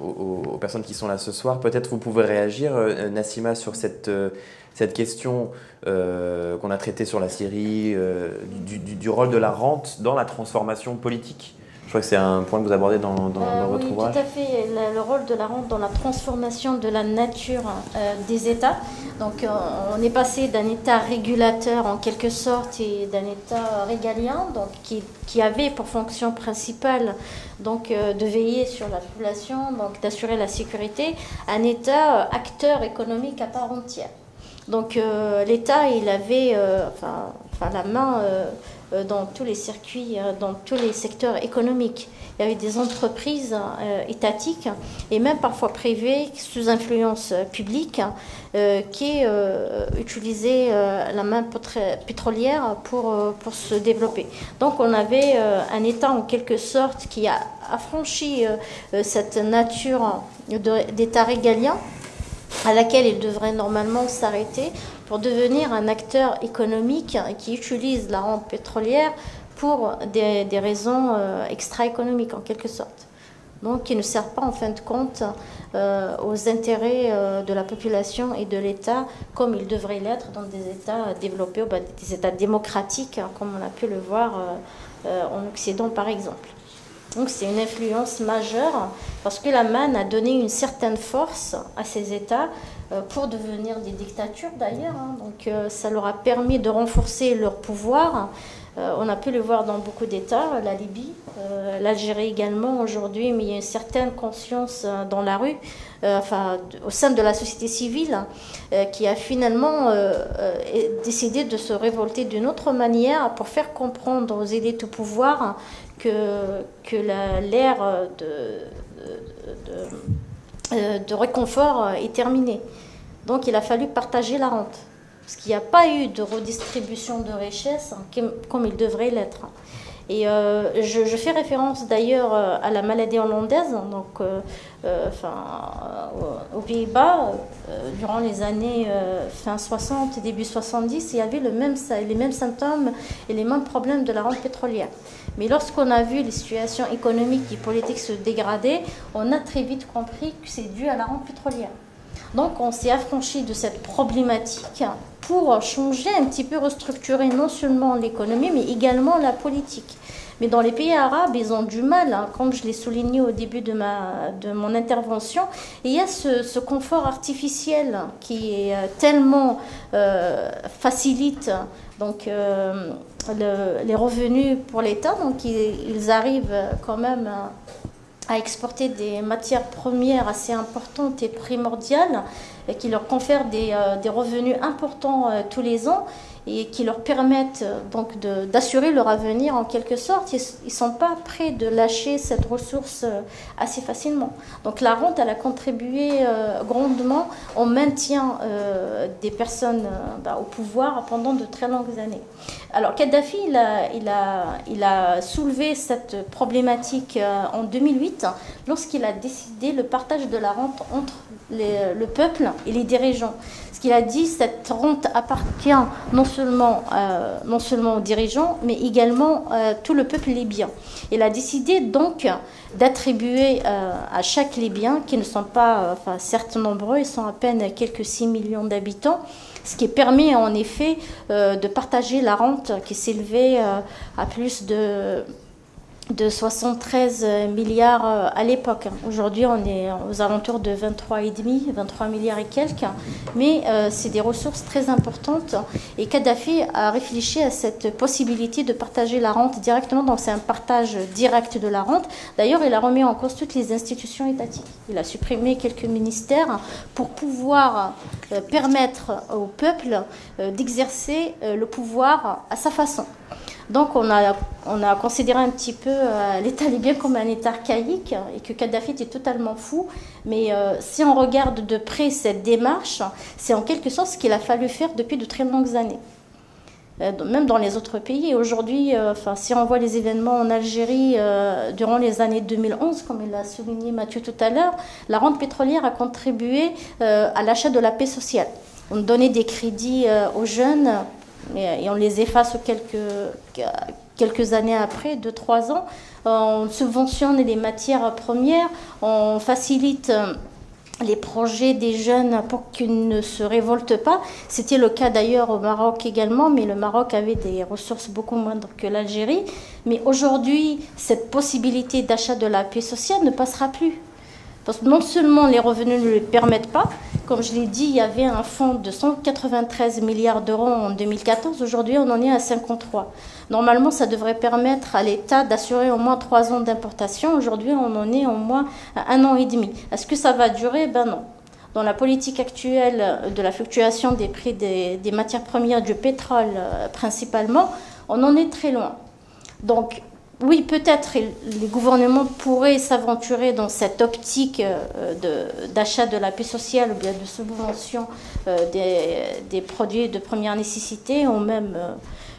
aux personnes qui sont là ce soir, peut-être vous pouvez réagir, Nassima, sur cette question qu'on a traitée sur la Syrie, du rôle de la rente dans la transformation politique. Je crois que c'est un point que vous abordez dans votre ouvrage. Oui, tout à fait. Le rôle de la rente dans la transformation de la nature des États. Donc, on est passé d'un État régulateur, en quelque sorte, et d'un État régalien, donc, qui avait pour fonction principale donc, de veiller sur la population, donc d'assurer la sécurité, un État acteur économique à part entière. Donc, l'État, il avait la main... dans tous les circuits, dans tous les secteurs économiques. Il y avait des entreprises étatiques et même parfois privées sous influence publique qui utilisaient la main pétrolière pour se développer. Donc on avait un État en quelque sorte qui a affranchi cette nature d'État régalien à laquelle il devrait normalement s'arrêter pour devenir un acteur économique qui utilise la rente pétrolière pour des raisons extra-économiques, en quelque sorte. Donc, qui ne sert pas, en fin de compte, aux intérêts de la population et de l'État, comme il devrait l'être dans des États développés, des États démocratiques, comme on a pu le voir en Occident, par exemple. Donc, c'est une influence majeure, parce que la manne a donné une certaine force à ces États, pour devenir des dictatures d'ailleurs. Donc ça leur a permis de renforcer leur pouvoir. On a pu le voir dans beaucoup d'États, la Libye, l'Algérie également aujourd'hui, mais il y a une certaine conscience dans la rue, au sein de la société civile, qui a finalement décidé de se révolter d'une autre manière pour faire comprendre aux élites au pouvoir que l'ère de réconfort est terminé. Donc il a fallu partager la rente, parce qu'il n'y a pas eu de redistribution de richesses comme il devrait l'être. Et je fais référence d'ailleurs à la maladie hollandaise, donc, aux Pays-Bas, durant les années fin 60, début 70, il y avait les mêmes symptômes et les mêmes problèmes de la rente pétrolière. Mais lorsqu'on a vu les situations économiques et politiques se dégrader, on a très vite compris que c'est dû à la rente pétrolière. Donc on s'est affranchi de cette problématique pour changer un petit peu, restructurer non seulement l'économie, mais également la politique. Mais dans les pays arabes, ils ont du mal, comme je l'ai souligné au début de mon intervention. Et il y a ce confort artificiel qui est tellement facilite donc, les revenus pour l'État. Donc ils arrivent quand même... à exporter des matières premières assez importantes et primordiales et qui leur confèrent des revenus importants tous les ans et qui leur permettent donc d'assurer leur avenir en quelque sorte. Ils ne sont pas prêts de lâcher cette ressource assez facilement. Donc la rente, elle a contribué grandement au maintien des personnes au pouvoir pendant de très longues années. Alors Kadhafi, il a soulevé cette problématique en 2008 lorsqu'il a décidé le partage de la rente entre le peuple et les dirigeants. Ce qu'il a dit, cette rente appartient non seulement aux dirigeants, mais également tout le peuple libyen. Il a décidé donc d'attribuer à chaque Libyen, qui ne sont pas certes nombreux, ils sont à peine quelques 6 millions d'habitants, ce qui permet en effet de partager la rente qui s'élevait à plus de de 73 milliards à l'époque. Aujourd'hui, on est aux alentours de 23,5, 23 milliards et quelques, mais c'est des ressources très importantes. Et Kadhafi a réfléchi à cette possibilité de partager la rente directement, donc c'est un partage direct de la rente. D'ailleurs, il a remis en cause toutes les institutions étatiques. Il a supprimé quelques ministères pour pouvoir permettre au peuple d'exercer le pouvoir à sa façon. Donc on a considéré un petit peu l'État libyen comme un État archaïque et que Kadhafi était totalement fou. Mais si on regarde de près cette démarche, c'est en quelque sorte ce qu'il a fallu faire depuis de très longues années, même dans les autres pays. Et aujourd'hui, si on voit les événements en Algérie durant les années 2011, comme il l'a souligné Mathieu tout à l'heure, la rente pétrolière a contribué à l'achat de la paix sociale. On donnait des crédits aux jeunes et on les efface quelques années après, 2-3 ans. On subventionne les matières premières, on facilite les projets des jeunes pour qu'ils ne se révoltent pas. C'était le cas d'ailleurs au Maroc également, mais le Maroc avait des ressources beaucoup moindres que l'Algérie. Mais aujourd'hui, cette possibilité d'achat de la paix sociale ne passera plus. Parce que non seulement les revenus ne le permettent pas, comme je l'ai dit, il y avait un fonds de 193 milliards d'euros en 2014. Aujourd'hui, on en est à 53. Normalement, ça devrait permettre à l'État d'assurer au moins 3 ans d'importation. Aujourd'hui, on en est au moins à 1 an et demi. Est-ce que ça va durer? Ben non. Dans la politique actuelle de la fluctuation des prix des matières premières, du pétrole principalement, on en est très loin. Donc, oui, peut-être les gouvernements pourraient s'aventurer dans cette optique d'achat de la paix sociale ou bien de subvention des produits de première nécessité ou même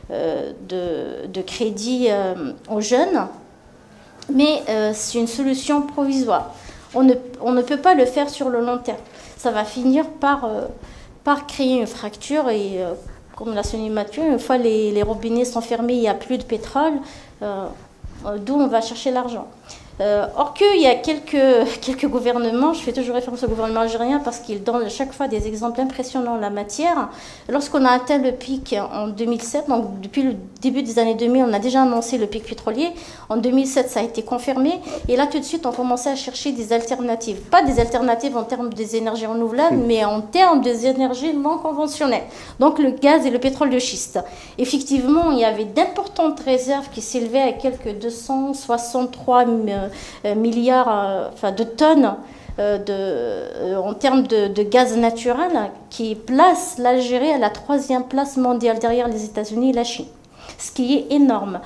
de crédit aux jeunes, mais c'est une solution provisoire. On ne peut pas le faire sur le long terme. Ça va finir par créer une fracture et, comme l'a souligné Mathieu, une fois les robinets sont fermés, il n'y a plus de pétrole. D'où on va chercher l'argent. Or qu'il y a quelques gouvernements, je fais toujours référence au gouvernement algérien parce qu'il donne à chaque fois des exemples impressionnants en la matière. Lorsqu'on a atteint le pic en 2007, donc depuis le début des années 2000, on a déjà annoncé le pic pétrolier. En 2007, ça a été confirmé. Et là, tout de suite, on commençait à chercher des alternatives. Pas des alternatives en termes des énergies renouvelables, mais en termes des énergies non conventionnelles. Donc le gaz et le pétrole de schiste. Effectivement, il y avait d'importantes réserves qui s'élevaient à quelques 263 milliards de tonnes en termes de gaz naturel qui place l'Algérie à la 3e place mondiale derrière les États-Unis et la Chine, ce qui est énorme.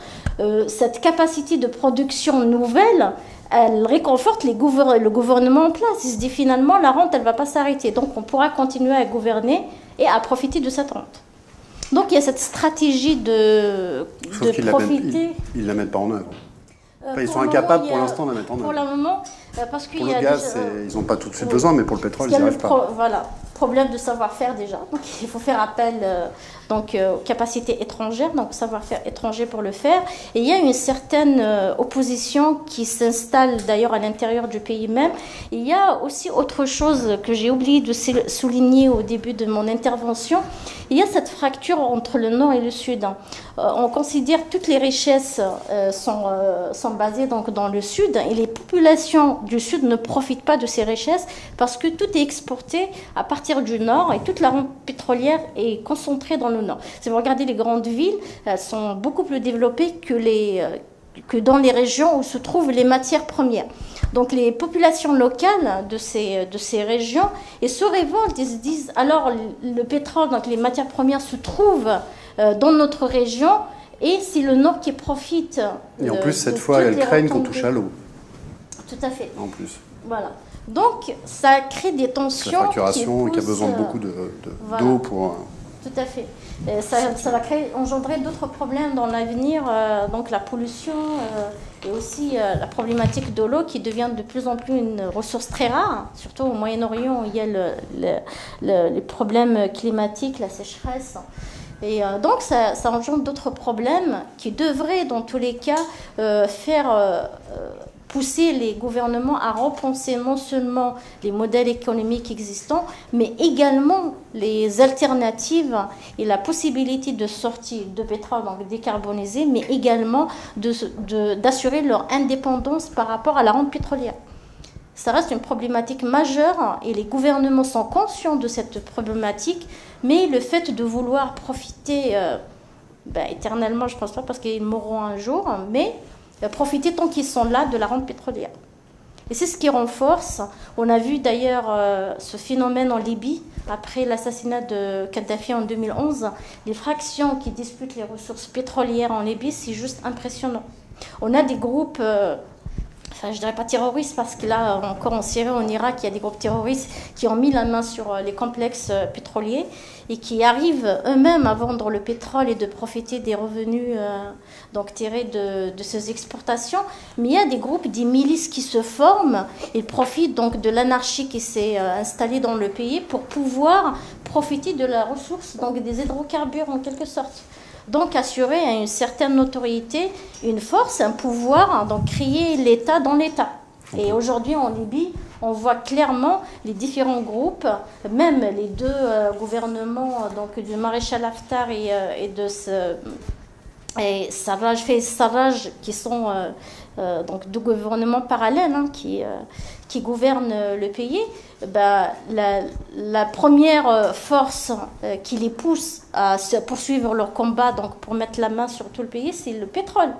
Cette capacité de production nouvelle, elle réconforte le gouvernement en place. Il se dit finalement la rente, elle ne va pas s'arrêter, donc on pourra continuer à gouverner et à profiter de cette rente. Donc il y a cette stratégie de profiter. Ils ne la mettent pas en œuvre. Enfin, ils sont incapables pour l'instant de la mettre en œuvre. Pour le moment, parce qu'il y a le gaz, ils n'ont pas tout de suite besoin, mais pour le pétrole, ils n'y arrivent pas. Voilà, problème de savoir-faire déjà. Donc, il faut faire appel aux capacités étrangères, donc savoir-faire étranger pour le faire. Et il y a une certaine opposition qui s'installe d'ailleurs à l'intérieur du pays même. Et il y a aussi autre chose que j'ai oublié de souligner au début de mon intervention. Il y a cette fracture entre le nord et le sud. On considère que toutes les richesses sont basées donc dans le sud et les populations du sud ne profitent pas de ces richesses parce que tout est exporté à partir du nord et toute la rente pétrolière est concentrée dans le nord. Si vous regardez les grandes villes, elles sont beaucoup plus développées que dans les régions où se trouvent les matières premières. Donc les populations locales de ces régions et se révoltent et se disent alors le pétrole, donc les matières premières se trouvent dans notre région et c'est le nord qui profite. Et en plus cette fois elles craignent qu'on touche à l'eau. Tout à fait. En plus. Voilà. Donc ça crée des tensions. La fracturation qui a besoin de beaucoup d'eau pour... Tout à fait. Ça va engendrer d'autres problèmes dans l'avenir, donc la pollution et aussi la problématique de l'eau qui devient de plus en plus une ressource très rare, surtout au Moyen-Orient où il y a les problèmes climatiques, la sécheresse. Et donc ça engendre d'autres problèmes qui devraient dans tous les cas faire... pousser les gouvernements à repenser non seulement les modèles économiques existants, mais également les alternatives et la possibilité de sortie de pétrole, donc décarbonisé, mais également d'assurer leur indépendance par rapport à la rente pétrolière. Ça reste une problématique majeure et les gouvernements sont conscients de cette problématique, mais le fait de vouloir profiter éternellement, je ne pense pas parce qu'ils mourront un jour, mais profiter tant qu'ils sont là de la rente pétrolière. Et c'est ce qui renforce. On a vu d'ailleurs ce phénomène en Libye, après l'assassinat de Kadhafi en 2011, les fractions qui disputent les ressources pétrolières en Libye, c'est juste impressionnant. On a des groupes... je ne dirais pas terroristes, parce que là, encore en Syrie, en Irak, il y a des groupes terroristes qui ont mis la main sur les complexes pétroliers et qui arrivent eux-mêmes à vendre le pétrole et de profiter des revenus tirés de ces exportations. Mais il y a des groupes, des milices qui se forment. Ils profitent donc de l'anarchie qui s'est installée dans le pays pour pouvoir profiter de la ressource, donc des hydrocarbures en quelque sorte. Donc assurer une certaine notoriété, une force, un pouvoir, donc créer l'État dans l'État. Et aujourd'hui en Libye, on voit clairement les différents groupes, même les deux gouvernements donc, du maréchal Haftar et Sarraj, qui sont deux gouvernements parallèles hein, qui gouvernent le pays. La première force qui les pousse à poursuivre leur combat, donc pour mettre la main sur tout le pays, c'est le pétrole.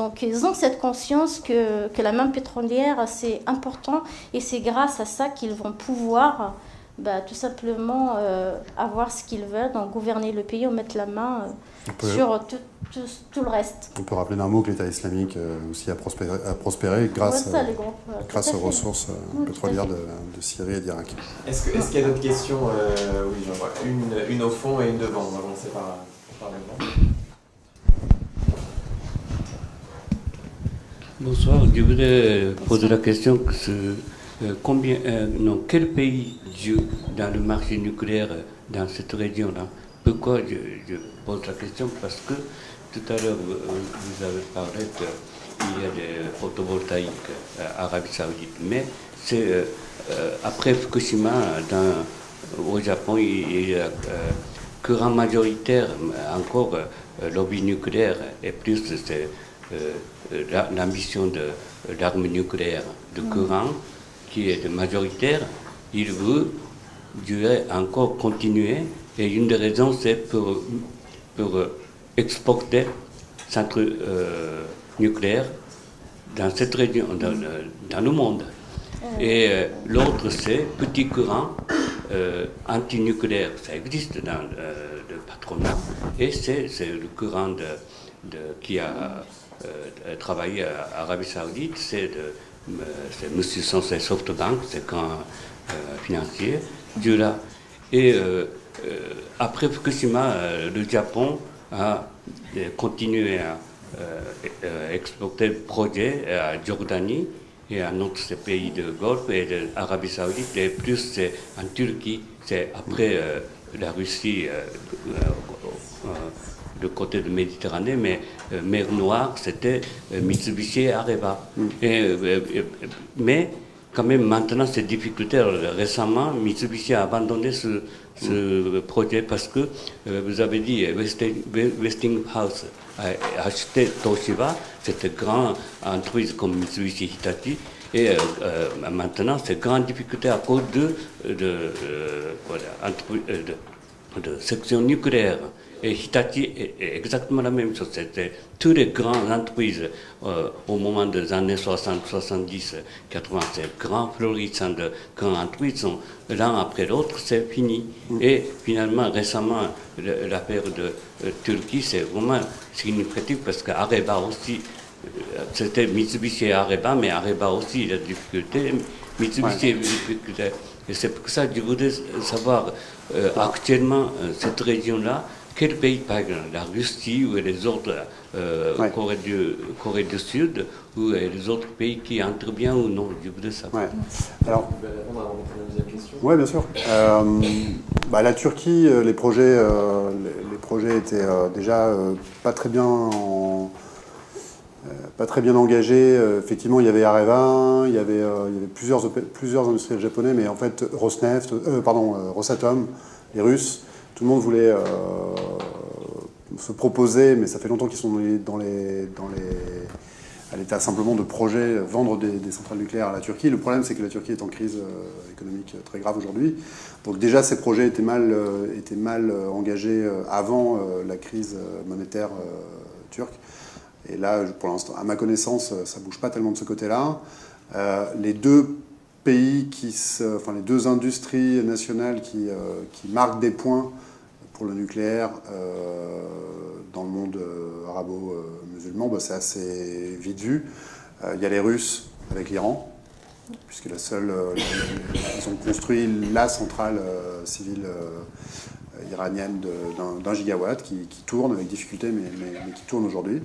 Donc ils ont cette conscience que la main pétrolière, c'est important, et c'est grâce à ça qu'ils vont pouvoir tout simplement avoir ce qu'ils veulent, donc gouverner le pays ou mettre la main sur tout le reste. On peut rappeler d'un mot que l'État islamique aussi a prospéré grâce, ouais, ça, grâce aux ressources pétrolières de Syrie et d'Irak. Est-ce qu'il y a d'autres questions? Oui, j'en vois une au fond et une devant. On va commencer par devant. Bonsoir, je voudrais poser la question que quel pays dans le marché nucléaire dans cette région-là? Pourquoi je pose la question? Parce que tout à l'heure, vous avez parlé qu'il y a des photovoltaïques Arabie saoudite, mais c'est après Fukushima, au Japon, il y a courant majoritaire, encore lobby nucléaire, et plus c'est l'ambition de l'arme nucléaire, de courant, qui est majoritaire. Il veut encore continuer, et une des raisons, c'est pour exporter centre nucléaire dans cette région, dans le monde. Et l'autre, c'est petit courant anti-nucléaire. Ça existe dans le patronat, et c'est le courant qui a travaillé à Arabie saoudite, c'est M. Sensei SoftBank, c'est quand financier, Dieu là. Et après Fukushima, le Japon a continué à exporter le projet à Jordanie et à d'autres pays de Golfe et de l'Arabie saoudite, et plus c'est en Turquie, c'est après la Russie, le côté de Méditerranée, mais mer Noire, c'était Mitsubishi et Areva. Mais quand même, maintenant, c'est difficulté. Récemment, Mitsubishi a abandonné ce projet parce que, vous avez dit, Westinghouse a acheté Toshiba, cette grande entreprise comme Mitsubishi Hitachi, et maintenant, c'est grande difficulté à cause de section nucléaire. Et Hitachi est exactement la même chose. C'était toutes les grandes entreprises au moment des années 60, 70, 80, ces grands florissants de grandes entreprises sont l'un après l'autre, c'est fini. Et finalement, récemment, l'affaire de Turquie, c'est vraiment significatif parce qu'Areva aussi, c'était Mitsubishi et Areva, mais Areva aussi, il a des difficultés. Mitsubishi a des difficultés. Et c'est pour ça que je voudrais savoir actuellement cette région-là. Quel pays, par exemple, la Russie ou les autres, Corée du Sud, ou les autres pays qui entrent bien ou non, je voudrais savoir. Alors, on va répondre à la deuxième question. Oui, bien sûr. La Turquie, les projets étaient déjà pas très bien pas très bien engagés. Effectivement, il y avait Areva, il y avait plusieurs industriels japonais, mais en fait, Rosatom, les Russes, tout le monde voulait se proposer, mais ça fait longtemps qu'ils sont à l'état simplement de projet, vendre des centrales nucléaires à la Turquie. Le problème, c'est que la Turquie est en crise économique très grave aujourd'hui. Donc déjà, ces projets étaient mal engagés avant la crise monétaire turque. Et là, pour l'instant, à ma connaissance, ça ne bouge pas tellement de ce côté-là. Les deux industries nationales qui marquent des points pour le nucléaire dans le monde arabo-musulman, c'est assez vite vu. Il y a les Russes avec l'Iran, puisque ils ont construit la centrale civile iranienne d'un gigawatt qui tourne avec difficulté, mais qui tourne aujourd'hui.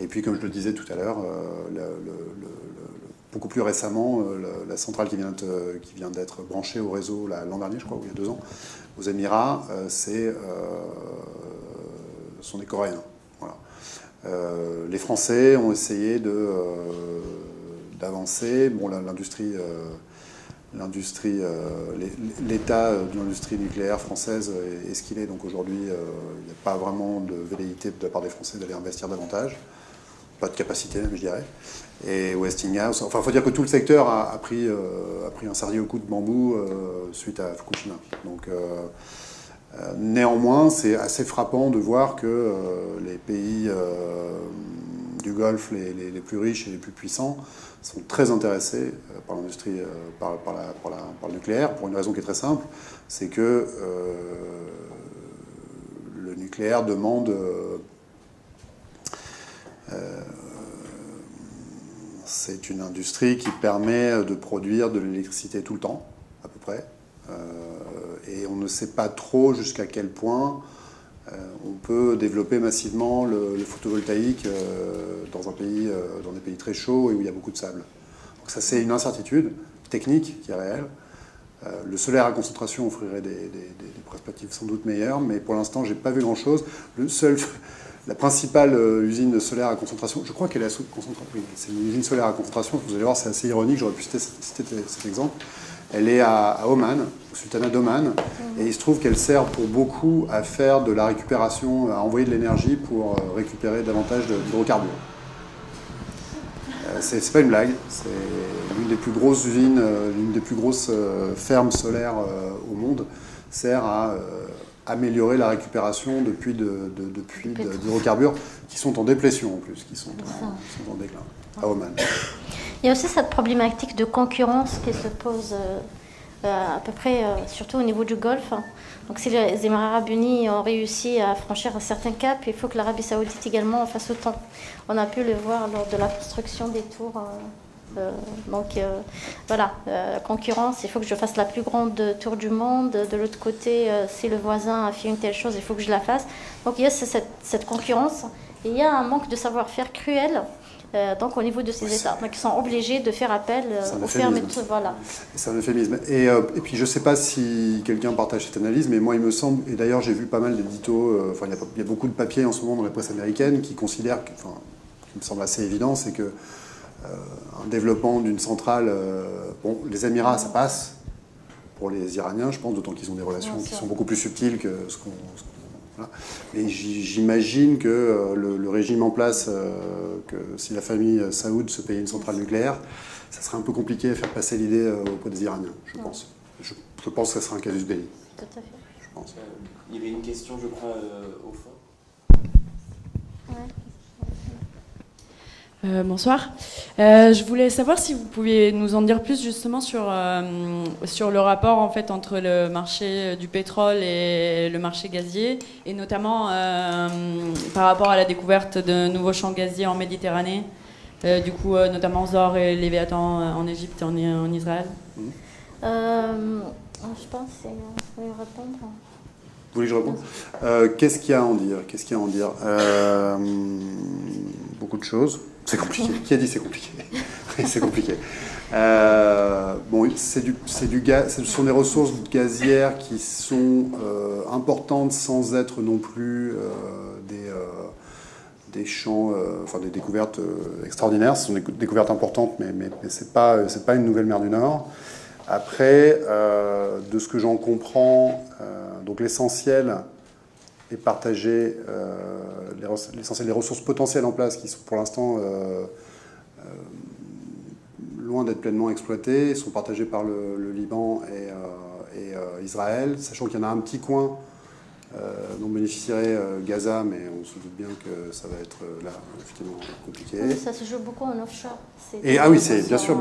Et puis, comme je le disais tout à l'heure, beaucoup plus récemment, la centrale qui vient d'être branchée au réseau l'an dernier, je crois, ou il y a 2 ans, aux Émirats, sont des Coréens. Voilà. Les Français ont essayé d'avancer. Bon, l'état de l'industrie nucléaire française est ce qu'il est. Donc aujourd'hui, il n'y a pas vraiment de velléité de la part des Français d'aller investir davantage. Pas de capacité, même, je dirais. Et Westinghouse... Enfin, il faut dire que tout le secteur a pris un sérieux coup de bambou suite à Fukushima. Donc, néanmoins, c'est assez frappant de voir que les pays du Golfe les plus riches et les plus puissants sont très intéressés par l'industrie, par le nucléaire, pour une raison qui est très simple, c'est que le nucléaire demande... c'est une industrie qui permet de produire de l'électricité tout le temps, à peu près. Et on ne sait pas trop jusqu'à quel point on peut développer massivement le photovoltaïque dans des pays très chauds et où il y a beaucoup de sable. Donc ça, c'est une incertitude technique qui est réelle. Le solaire à concentration offrirait des perspectives sans doute meilleures, mais pour l'instant, je n'ai pas vu grand-chose. La principale usine solaire à concentration, je crois qu'elle est à sous-concentration. Oui, c'est une usine solaire à concentration. Vous allez voir, c'est assez ironique. J'aurais pu citer cet exemple. Elle est à Oman, au sultanat d'Oman, et il se trouve qu'elle sert pour beaucoup à faire de la récupération, à envoyer de l'énergie pour récupérer davantage d'hydrocarbures. C'est pas une blague. C'est l'une des plus grosses usines, l'une des plus grosses fermes solaires au monde, sert à améliorer la récupération de puits d'hydrocarbures qui sont en déplétion en plus, qui sont en déclin, à Oman. Il y a aussi cette problématique de concurrence qui se pose à peu près, surtout au niveau du Golfe. Donc si les Émirats arabes unis ont réussi à franchir un certain cap, il faut que l'Arabie saoudite également en fasse autant. On a pu le voir lors de la construction des tours. La concurrence, il faut que je fasse la plus grande tour du monde. De l'autre côté, si le voisin a fait une telle chose, il faut que je la fasse. Donc il y a cette concurrence. Et il y a un manque de savoir-faire cruel donc, au niveau de ces États. Donc ils sont obligés de faire appel aux firmes. Voilà. C'est un euphémisme. Et puis je ne sais pas si quelqu'un partage cette analyse, mais moi il me semble, et d'ailleurs j'ai vu pas mal d'éditos, il y a beaucoup de papiers en ce moment dans la presse américaine qui considèrent, qui me semble assez évident, c'est que un développement d'une centrale... bon, les Émirats, ça passe pour les Iraniens, je pense, d'autant qu'ils ont des relations qui sont beaucoup plus subtiles que ce qu'on... Voilà. Mais j'imagine que le régime en place, que si la famille Saoud se payait une centrale nucléaire, ça serait un peu compliqué à faire passer l'idée auprès des Iraniens, je pense. Je pense que ça serait un casus belli. Tout à fait. Je pense. Il y avait une question, je crois, au fond. Ouais. Bonsoir. Je voulais savoir si vous pouviez nous en dire plus justement sur le rapport en fait entre le marché du pétrole et le marché gazier, et notamment par rapport à la découverte de nouveaux champs gaziers en Méditerranée, notamment Zohr et Léviathan en Égypte et en Israël. Je pense que vous pouvez répondre. Vous voulez que je réponde ? Qu'est-ce qu'il y a à en dire ? Beaucoup de choses. C'est compliqué. Qui a dit c'est compliqué? C'est compliqué. Ce sont des ressources gazières qui sont importantes sans être non plus des champs, enfin des découvertes extraordinaires. Ce sont des découvertes importantes, mais c'est pas une nouvelle mer du Nord. Après, de ce que j'en comprends, donc l'essentiel est partagé, l'essentiel des ressources potentielles en place qui sont pour l'instant loin d'être pleinement exploitées, sont partagées par le Liban et Israël, sachant qu'il y en a un petit coin dont bénéficierait Gaza, mais on se doute bien que ça va être là effectivement compliqué. Oui, ça se joue beaucoup en offshore. Et, ah oui, c'est bien sûr,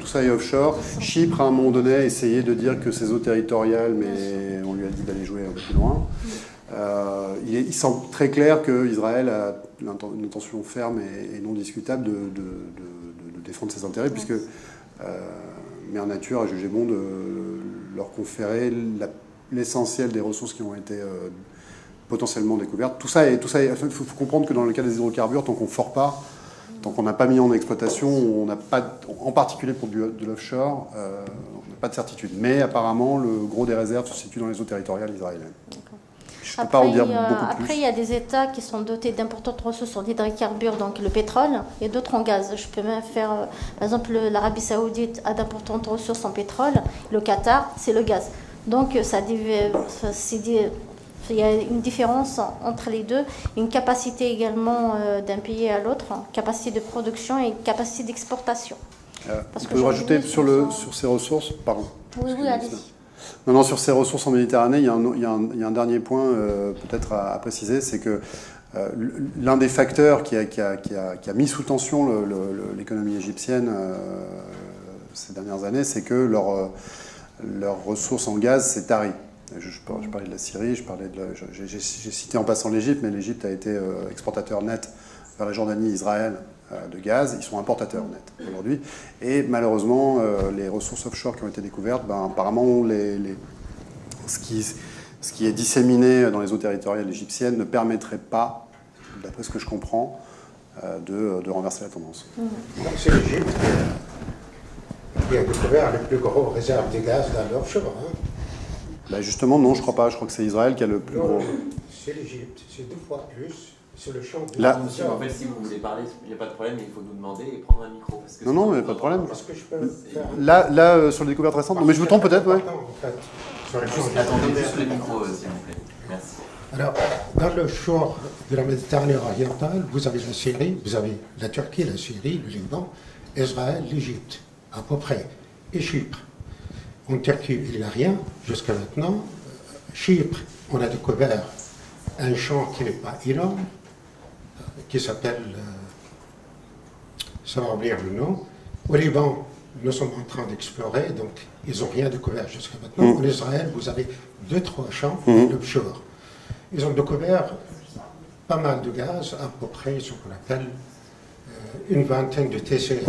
tout ça est offshore. Chypre, à un moment donné, a essayé de dire que ses eaux territoriales, mais on lui a dit d'aller jouer un peu plus loin. Oui. Il semble très clair qu'Israël a une intention ferme et non discutable de défendre ses intérêts, oui, puisque Mère Nature a jugé bon de leur conférer l'essentiel des ressources qui ont été potentiellement découvertes. Tout ça, il faut comprendre que dans le cas des hydrocarbures, tant qu'on ne fore pas, tant qu'on n'a pas mis en exploitation, on n'a pas, en particulier pour de l'offshore, on n'a pas de certitude. Mais apparemment, le gros des réserves se situe dans les eaux territoriales israéliennes. Après, il y a des États qui sont dotés d'importantes ressources en hydrocarbures, donc le pétrole, et d'autres en gaz. Je peux même faire, par exemple, l'Arabie saoudite a d'importantes ressources en pétrole, le Qatar, c'est le gaz. Donc, il y a une différence entre les deux, une capacité également d'un pays à l'autre, capacité de production et capacité d'exportation. Parce que je peux rajouter sur ces ressources, pardon. Oui, allez-y. Non, sur ces ressources en Méditerranée, il y a un dernier point peut-être à préciser, c'est que l'un des facteurs qui a mis sous tension l'économie égyptienne ces dernières années, c'est que leurs ressources en gaz s'est tarie. Je parlais de la Syrie, j'ai cité en passant l'Égypte, mais l'Égypte a été exportateur net vers la Jordanie et Israël de gaz. Ils sont importateurs net aujourd'hui. Et malheureusement, les ressources offshore qui ont été découvertes, apparemment, ce qui est disséminé dans les eaux territoriales égyptiennes ne permettrait pas, d'après ce que je comprends, de renverser la tendance. Donc c'est l'Égypte qui a découvert les plus grosses réserves de gaz dans l'offshore. Hein. Justement, non, je ne crois pas. Je crois que c'est Israël qui a le plus gros. C'est l'Égypte, c'est 2 fois plus. Sur le champ de la... En fait, si vous voulez parler, il n'y a pas de problème, mais il faut nous demander et prendre un micro. Parce que non, non, mais pas de problème. Que je peux faire... Là, sur les découvertes récentes, non, mais je vous trompe peut-être, ouais. Attendez juste le micro, s'il vous plaît. Merci. Alors, dans le champ de la Méditerranée orientale, vous avez la Syrie, vous avez la Turquie, la Syrie, le Liban, Israël, l'Égypte, à peu près, et Chypre. En Turquie, il n'y a rien, jusqu'à maintenant. Chypre, on a découvert un champ qui n'est pas énorme, qui s'appelle, ça va oublier le nom. Au Liban, nous sommes en train d'explorer, donc ils n'ont rien découvert jusqu'à maintenant. En Israël, vous avez 2-3 champs d'offshore. Ils ont découvert pas mal de gaz, à peu près ce qu'on appelle une vingtaine de TCF,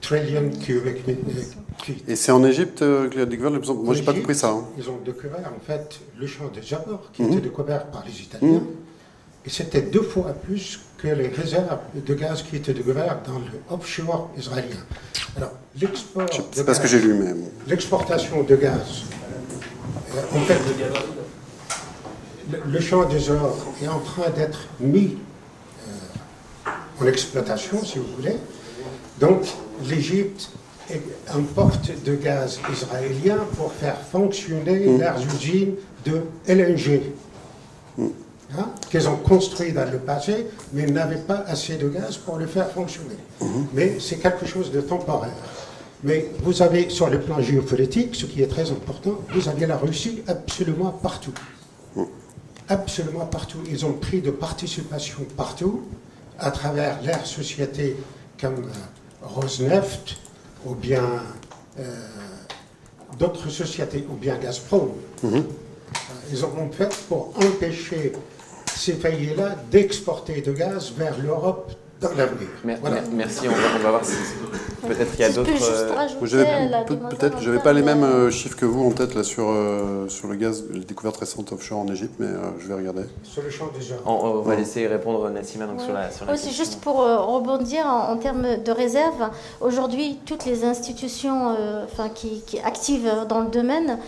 trillion cubic minutes. Et c'est en Égypte qu'il a découvert le plus. Moi, j'ai pas compris ça. Hein. Ils ont découvert en fait le champ de Jabour, qui était découvert par les Italiens. Et c'était 2 fois plus que les réserves de gaz qui étaient découvertes dans le offshore israélien. Alors, l'export. C'est parce que j'ai lu, mais. L'exportation de gaz. En fait, le champ de Zohr est en train d'être mis en exploitation, si vous voulez. Donc, l'Égypte importe de gaz israélien pour faire fonctionner leurs usines de LNG. Hein, qu'ils ont construit dans le passé, mais ils n'avaient pas assez de gaz pour le faire fonctionner. Mais c'est quelque chose de temporaire. Mais vous avez, sur le plan géopolitique, ce qui est très important, vous avez la Russie absolument partout. Absolument partout. Ils ont pris de participation partout, à travers leurs sociétés comme Rosneft, ou bien d'autres sociétés, ou bien Gazprom. Ils ont fait pour empêcher ces pays-là d'exporter de gaz vers l'Europe dans l'avenir. Voilà. Merci, on va voir si peut-être il y a d'autres... Peut-être, je n'avais pas les mêmes chiffres que vous en tête là, sur le gaz, les découvertes récentes offshore en Égypte, mais je vais regarder. Sur le champ déjà. On va laisser répondre Nassima donc, sur la question. Juste pour rebondir en termes de réserve, aujourd'hui, toutes les institutions qui activent dans le domaine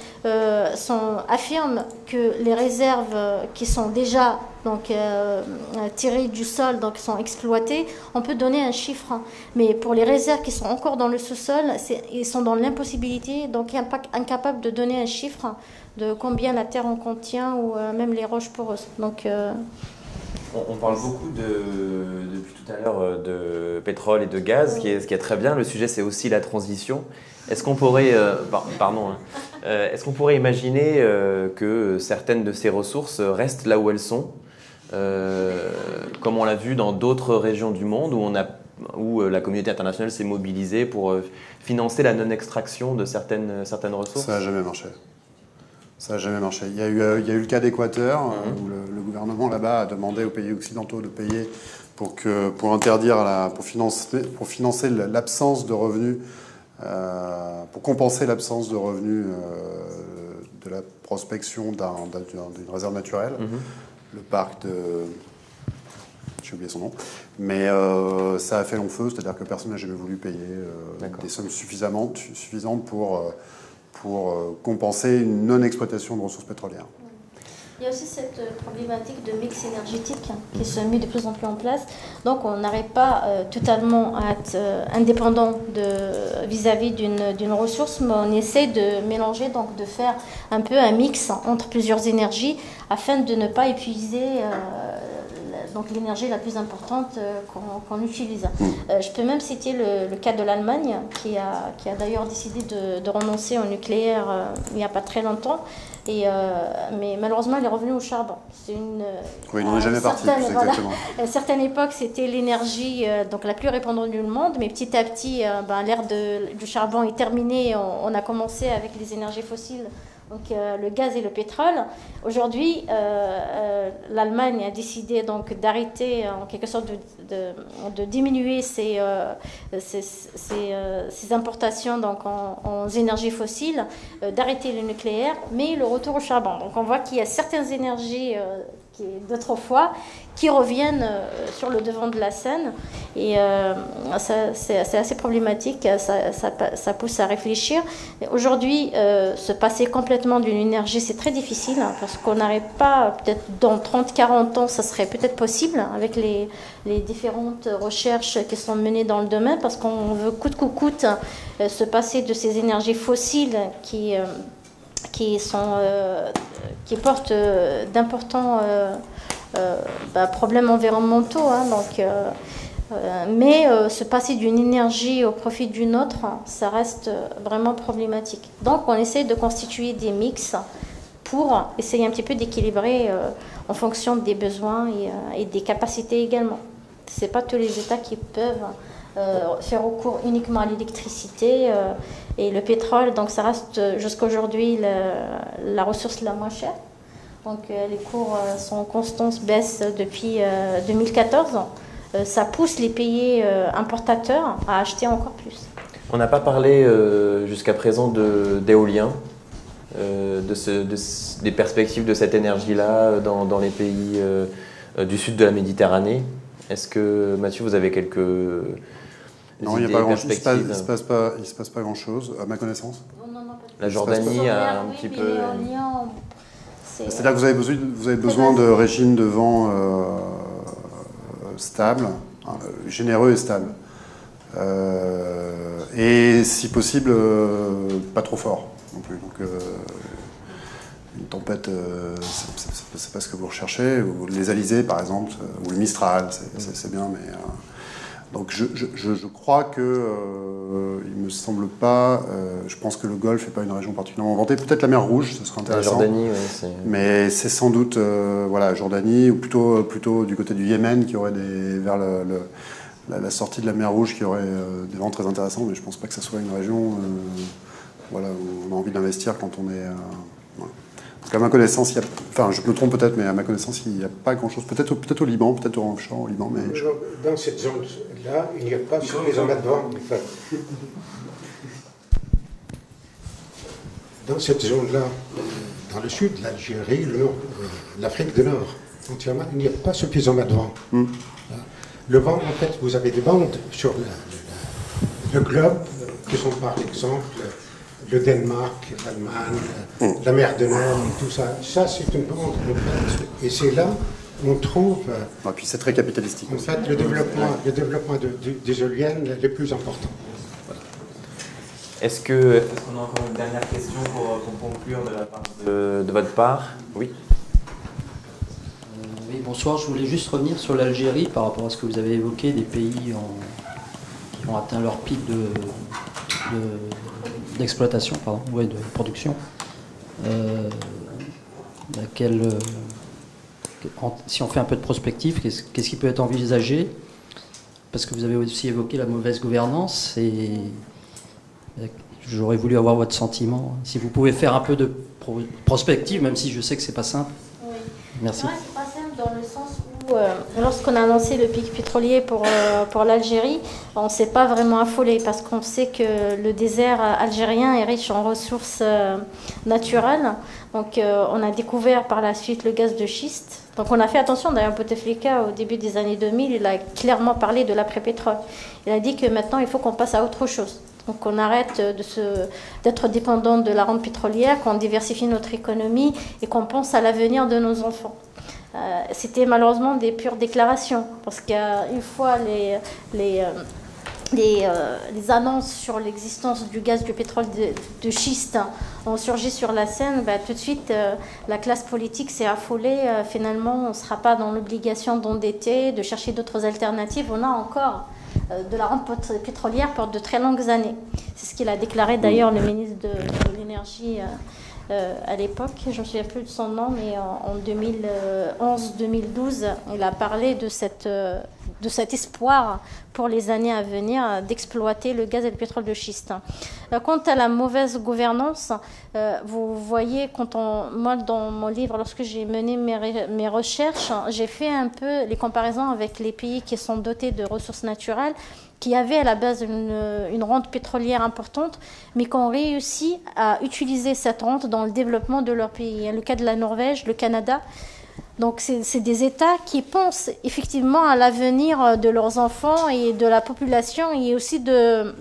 affirment que les réserves qui sont déjà donc tirés du sol, donc sont exploités, on peut donner un chiffre. Mais pour les réserves qui sont encore dans le sous-sol, ils sont dans l'impossibilité, donc incapables de donner un chiffre de combien la terre en contient ou même les roches poreuses. Donc, on parle beaucoup depuis tout à l'heure de pétrole et de gaz, oui. ce qui est très bien. Le sujet, c'est aussi la transition. Est-ce qu'on pourrait, est-ce qu'on pourrait imaginer que certaines de ces ressources restent là où elles sont, comme on l'a vu dans d'autres régions du monde où la communauté internationale s'est mobilisée pour financer la non-extraction de certaines ressources? Ça n'a jamais marché. Ça n'a jamais marché. Il y a eu le cas d'Équateur, où le gouvernement là-bas a demandé aux pays occidentaux de payer pour financer l'absence de revenus, pour compenser l'absence de revenus de la prospection d'une réserve naturelle, le parc de... j'ai oublié son nom, mais ça a fait long feu, c'est-à-dire que personne n'a jamais voulu payer des sommes suffisantes pour compenser une non-exploitation de ressources pétrolières. Il y a aussi cette problématique de mix énergétique qui se met de plus en plus en place. Donc on n'arrive pas totalement à être indépendant vis-à-vis d'une ressource, mais on essaie de mélanger, donc de faire un peu un mix entre plusieurs énergies afin de ne pas épuiser... donc l'énergie la plus importante qu'on utilise. Je peux même citer le cas de l'Allemagne, qui a d'ailleurs décidé de renoncer au nucléaire il n'y a pas très longtemps. Et, mais malheureusement, elle est revenue au charbon. Oui, on n'est jamais parti. Voilà, à une certaine époque, c'était l'énergie donc la plus répandue du monde. Mais petit à petit, l'ère du charbon est terminée. On a commencé avec les énergies fossiles. Donc le gaz et le pétrole. Aujourd'hui, l'Allemagne a décidé donc d'arrêter, en quelque sorte, de diminuer ses importations donc en énergies fossiles, d'arrêter le nucléaire, mais le retour au charbon. Donc on voit qu'il y a certaines énergies d'autrefois qui reviennent sur le devant de la scène, et c'est assez problématique. Ça pousse à réfléchir. Aujourd'hui, se passer complètement d'une énergie, c'est très difficile, hein, parce qu'on n'arrive pas, peut-être dans 30-40 ans ça serait peut-être possible, hein, avec les différentes recherches qui sont menées dans le domaine, parce qu'on veut coûte que coûte se passer de ces énergies fossiles qui portent d'importants problèmes environnementaux, hein, donc, mais se passer d'une énergie au profit d'une autre, ça reste vraiment problématique. Donc on essaie de constituer des mix pour essayer un petit peu d'équilibrer en fonction des besoins et des capacités également. Ce n'est pas tous les États qui peuvent faire recours uniquement à l'électricité et le pétrole, donc ça reste jusqu'à aujourd'hui la ressource la moins chère. Donc les cours sont en constante baisse depuis 2014. Ça pousse les pays importateurs à acheter encore plus. On n'a pas parlé jusqu'à présent d'éolien, des perspectives de cette énergie-là dans les pays du sud de la Méditerranée. Est-ce que, Mathieu, vous avez quelques... Non, il ne se passe pas grand-chose, à ma connaissance. Non, la Jordanie a un petit peu... C'est-à-dire que vous avez besoin de régimes de vent stables, généreux et stables. Et si possible, pas trop fort non plus. Donc, une tempête, c'est pas ce que vous recherchez. Ou les alizés, par exemple, ou le Mistral, c'est bien, mais... donc je crois que, il me semble pas, je pense que le Golfe n'est pas une région particulièrement vantée. Peut-être la mer Rouge, ce serait intéressant. La Jordanie, oui. Mais c'est sans doute, voilà, Jordanie, ou plutôt du côté du Yémen, qui aurait vers la sortie de la mer Rouge, qui aurait des vents très intéressants, mais je pense pas que ça soit une région voilà, où on a envie d'investir quand on est... voilà. Donc à ma connaissance, enfin je me trompe peut-être, mais à ma connaissance, il n'y a pas grand-chose. Peut-être au Liban, peut-être au Offshore, au Liban, mais... Dans cette zone-là, il n'y a pas sur les ondes de vent. Dans cette zone-là, dans le sud, l'Algérie, l'Afrique du Nord, entièrement, il n'y a pas suffisamment de vent. Le vent, en fait, vous avez des bandes sur le globe, qui sont par exemple... le Danemark, l'Allemagne, la mer de Nord, tout ça. Ça, c'est une bande. Et c'est là on trouve... Et puis c'est très capitalistique. En fait, le développement des éoliennes les plus importants. Voilà. Est-ce que... Est-ce qu'on a encore une dernière question pour conclure de, votre part? Oui. Oui, bonsoir. Je voulais juste revenir sur l'Algérie par rapport à ce que vous avez évoqué, des pays qui ont atteint leur pic d'exploitation, pardon, ouais, de production. Si on fait un peu de prospective, qu'est-ce qui peut être envisagé? Parce que vous avez aussi évoqué la mauvaise gouvernance et j'aurais voulu avoir votre sentiment. Si vous pouvez faire un peu de prospective, même si je sais que c'est pas simple. Oui. Merci. Ouais, c'est pas simple dans le sens où lorsqu'on a annoncé le pic pétrolier pour l'Algérie, on s'est pas vraiment affolé parce qu'on sait que le désert algérien est riche en ressources naturelles. Donc on a découvert par la suite le gaz de schiste. Donc on a fait attention, d'ailleurs Bouteflika au début des années 2000, il a clairement parlé de l'après-pétrole. Il a dit que maintenant il faut qu'on passe à autre chose. Donc on arrête d'être dépendant de la rente pétrolière, qu'on diversifie notre économie et qu'on pense à l'avenir de nos enfants. C'était malheureusement des pures déclarations, parce qu'une fois les annonces sur l'existence du gaz, du pétrole de schiste ont surgi sur la scène, bah, tout de suite la classe politique s'est affolée. Finalement, on ne sera pas dans l'obligation d'endetter, de chercher d'autres alternatives. On a encore de la rente pétrolière pour de très longues années. C'est ce qu'il a déclaré d'ailleurs le ministre de l'énergie à l'époque. Je ne me souviens plus de son nom, mais en 2011-2012, il a parlé de cet espoir pour les années à venir d'exploiter le gaz et le pétrole de schiste. Quant à la mauvaise gouvernance, vous voyez, moi dans mon livre, lorsque j'ai mené mes recherches, j'ai fait un peu les comparaisons avec les pays qui sont dotés de ressources naturelles, qui avaient à la base une rente pétrolière importante, mais qui ont réussi à utiliser cette rente dans le développement de leur pays. Le cas de la Norvège, le Canada. Donc c'est des États qui pensent effectivement à l'avenir de leurs enfants et de la population et aussi de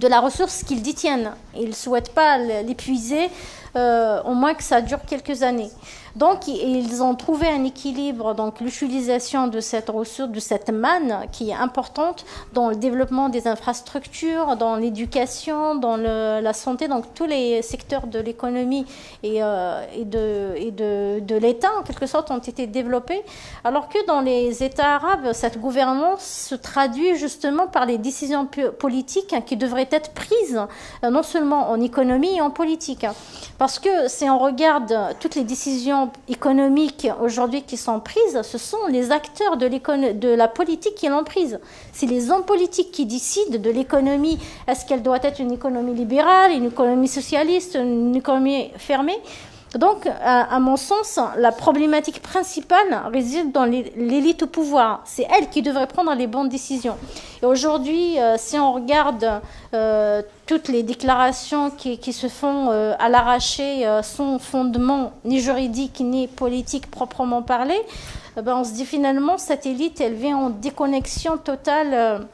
la ressource qu'ils détiennent. Ils ne souhaitent pas l'épuiser, au moins que ça dure quelques années. Donc ils ont trouvé un équilibre, donc l'utilisation de cette ressource, de cette manne qui est importante dans le développement des infrastructures, dans l'éducation, dans la santé, donc tous les secteurs de l'économie et de l'État en quelque sorte ont été développés, alors que dans les États arabes, cette gouvernance se traduit justement par les décisions politiques qui devraient être prises non seulement en économie et en politique. Parce que si on regarde toutes les décisions économiques aujourd'hui qui sont prises, ce sont les acteurs de la politique qui l'ont prise. C'est les hommes politiques qui décident de l'économie. Est-ce qu'elle doit être une économie libérale, une économie socialiste, une économie fermée? Donc, à mon sens, la problématique principale réside dans l'élite au pouvoir. C'est elle qui devrait prendre les bonnes décisions. Et aujourd'hui, si on regarde toutes les déclarations qui se font à l'arraché sans fondement ni juridique ni politique proprement parlé, ben on se dit finalement cette élite, elle vient en déconnexion totale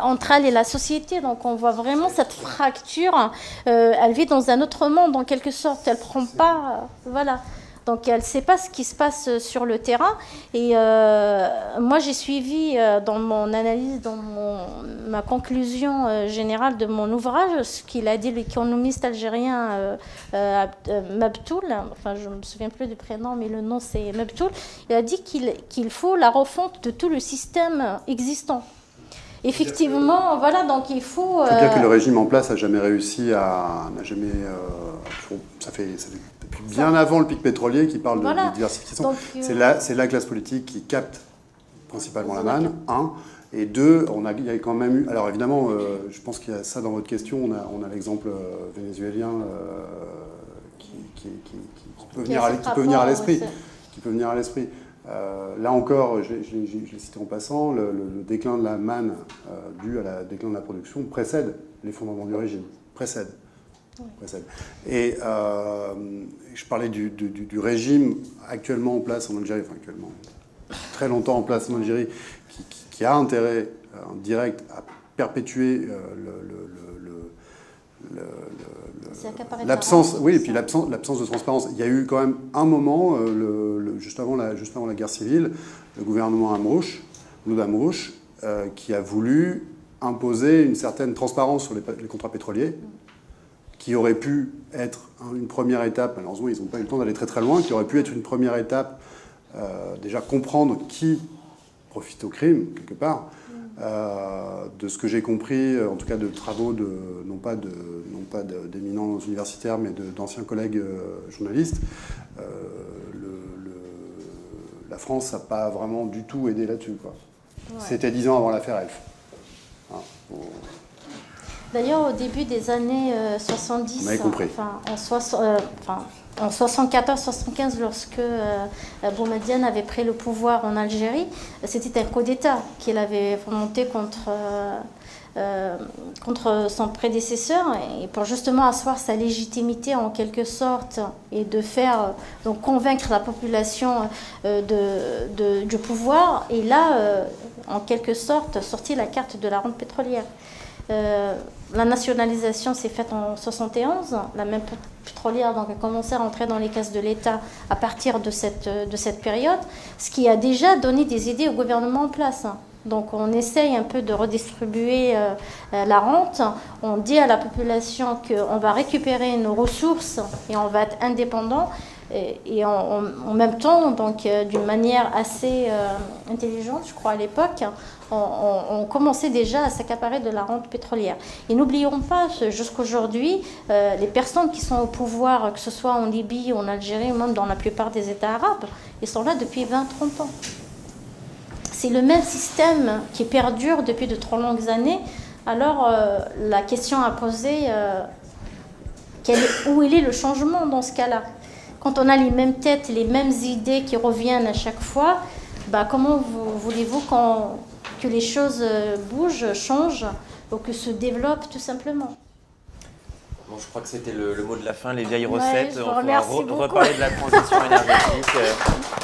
entre elle et la société. Donc on voit vraiment cette fracture, elle vit dans un autre monde en quelque sorte, elle prend pas, voilà. Donc elle ne sait pas ce qui se passe sur le terrain. Et moi j'ai suivi dans mon analyse, dans ma conclusion générale de mon ouvrage, ce qu'il a dit l'économiste algérien Mabtoul, enfin je ne me souviens plus du prénom mais le nom c'est Mabtoul, il a dit qu'il faut la refonte de tout le système existant. Effectivement, voilà, donc il faut... Il faut dire que le régime en place n'a jamais réussi à... Ça fait depuis bien avant le pic pétrolier qui parle de diversification. C'est la classe politique qui capte principalement la manne, un. Et deux, il y a quand même eu... Alors évidemment, je pense qu'il y a ça dans votre question. On a l'exemple vénézuélien qui peut venir à l'esprit. Là encore, je l'ai cité en passant, le déclin de la manne dû à la déclin de la production précède l'effondrement du régime, précède. Et je parlais du régime actuellement en place en Algérie, enfin actuellement, très longtemps en place en Algérie, qui a intérêt direct à perpétuer l'absence de transparence. Il y a eu quand même un moment, juste avant la guerre civile, le gouvernement Amrouche, Ould Amrouche, qui a voulu imposer une certaine transparence sur les contrats pétroliers, qui aurait pu être une première étape, malheureusement ils n'ont pas eu le temps d'aller très très loin, qui aurait pu être une première étape, déjà comprendre qui profite au crime, quelque part. De ce que j'ai compris, en tout cas de travaux, de, non pas d'éminents universitaires, mais d'anciens collègues journalistes, la France n'a pas vraiment du tout aidé là-dessus. Ouais. C'était 10 ans avant l'affaire Elf. Hein, D'ailleurs, au début des années 70, en 74-75, lorsque Boumediene avait pris le pouvoir en Algérie, c'était un coup d'État qu'il avait monté contre son prédécesseur, et pour justement asseoir sa légitimité en quelque sorte, et de faire donc convaincre la population du pouvoir. Et là, en quelque sorte, sortit la carte de la rente pétrolière. La nationalisation s'est faite en 71, la même pétrolière donc, a commencé à rentrer dans les caisses de l'État à partir de cette période, ce qui a déjà donné des idées au gouvernement en place. Donc on essaye un peu de redistribuer la rente, on dit à la population qu'on va récupérer nos ressources et on va être indépendant, et en même temps, donc d'une manière assez intelligente, je crois à l'époque, on commençait déjà à s'accaparer de la rente pétrolière. Et n'oublions pas, jusqu'aujourd'hui, les personnes qui sont au pouvoir, que ce soit en Libye, en Algérie, ou même dans la plupart des États arabes, ils sont là depuis 20-30 ans. C'est le même système qui perdure depuis de trop longues années. Alors, la question à poser, où il est le changement dans ce cas-là? Quand on a les mêmes têtes, les mêmes idées qui reviennent à chaque fois, bah comment voulez-vous que les choses bougent, changent, ou que se développent tout simplement? Bon, je crois que c'était le mot de la fin, les vieilles recettes. On va reparler de la transition énergétique.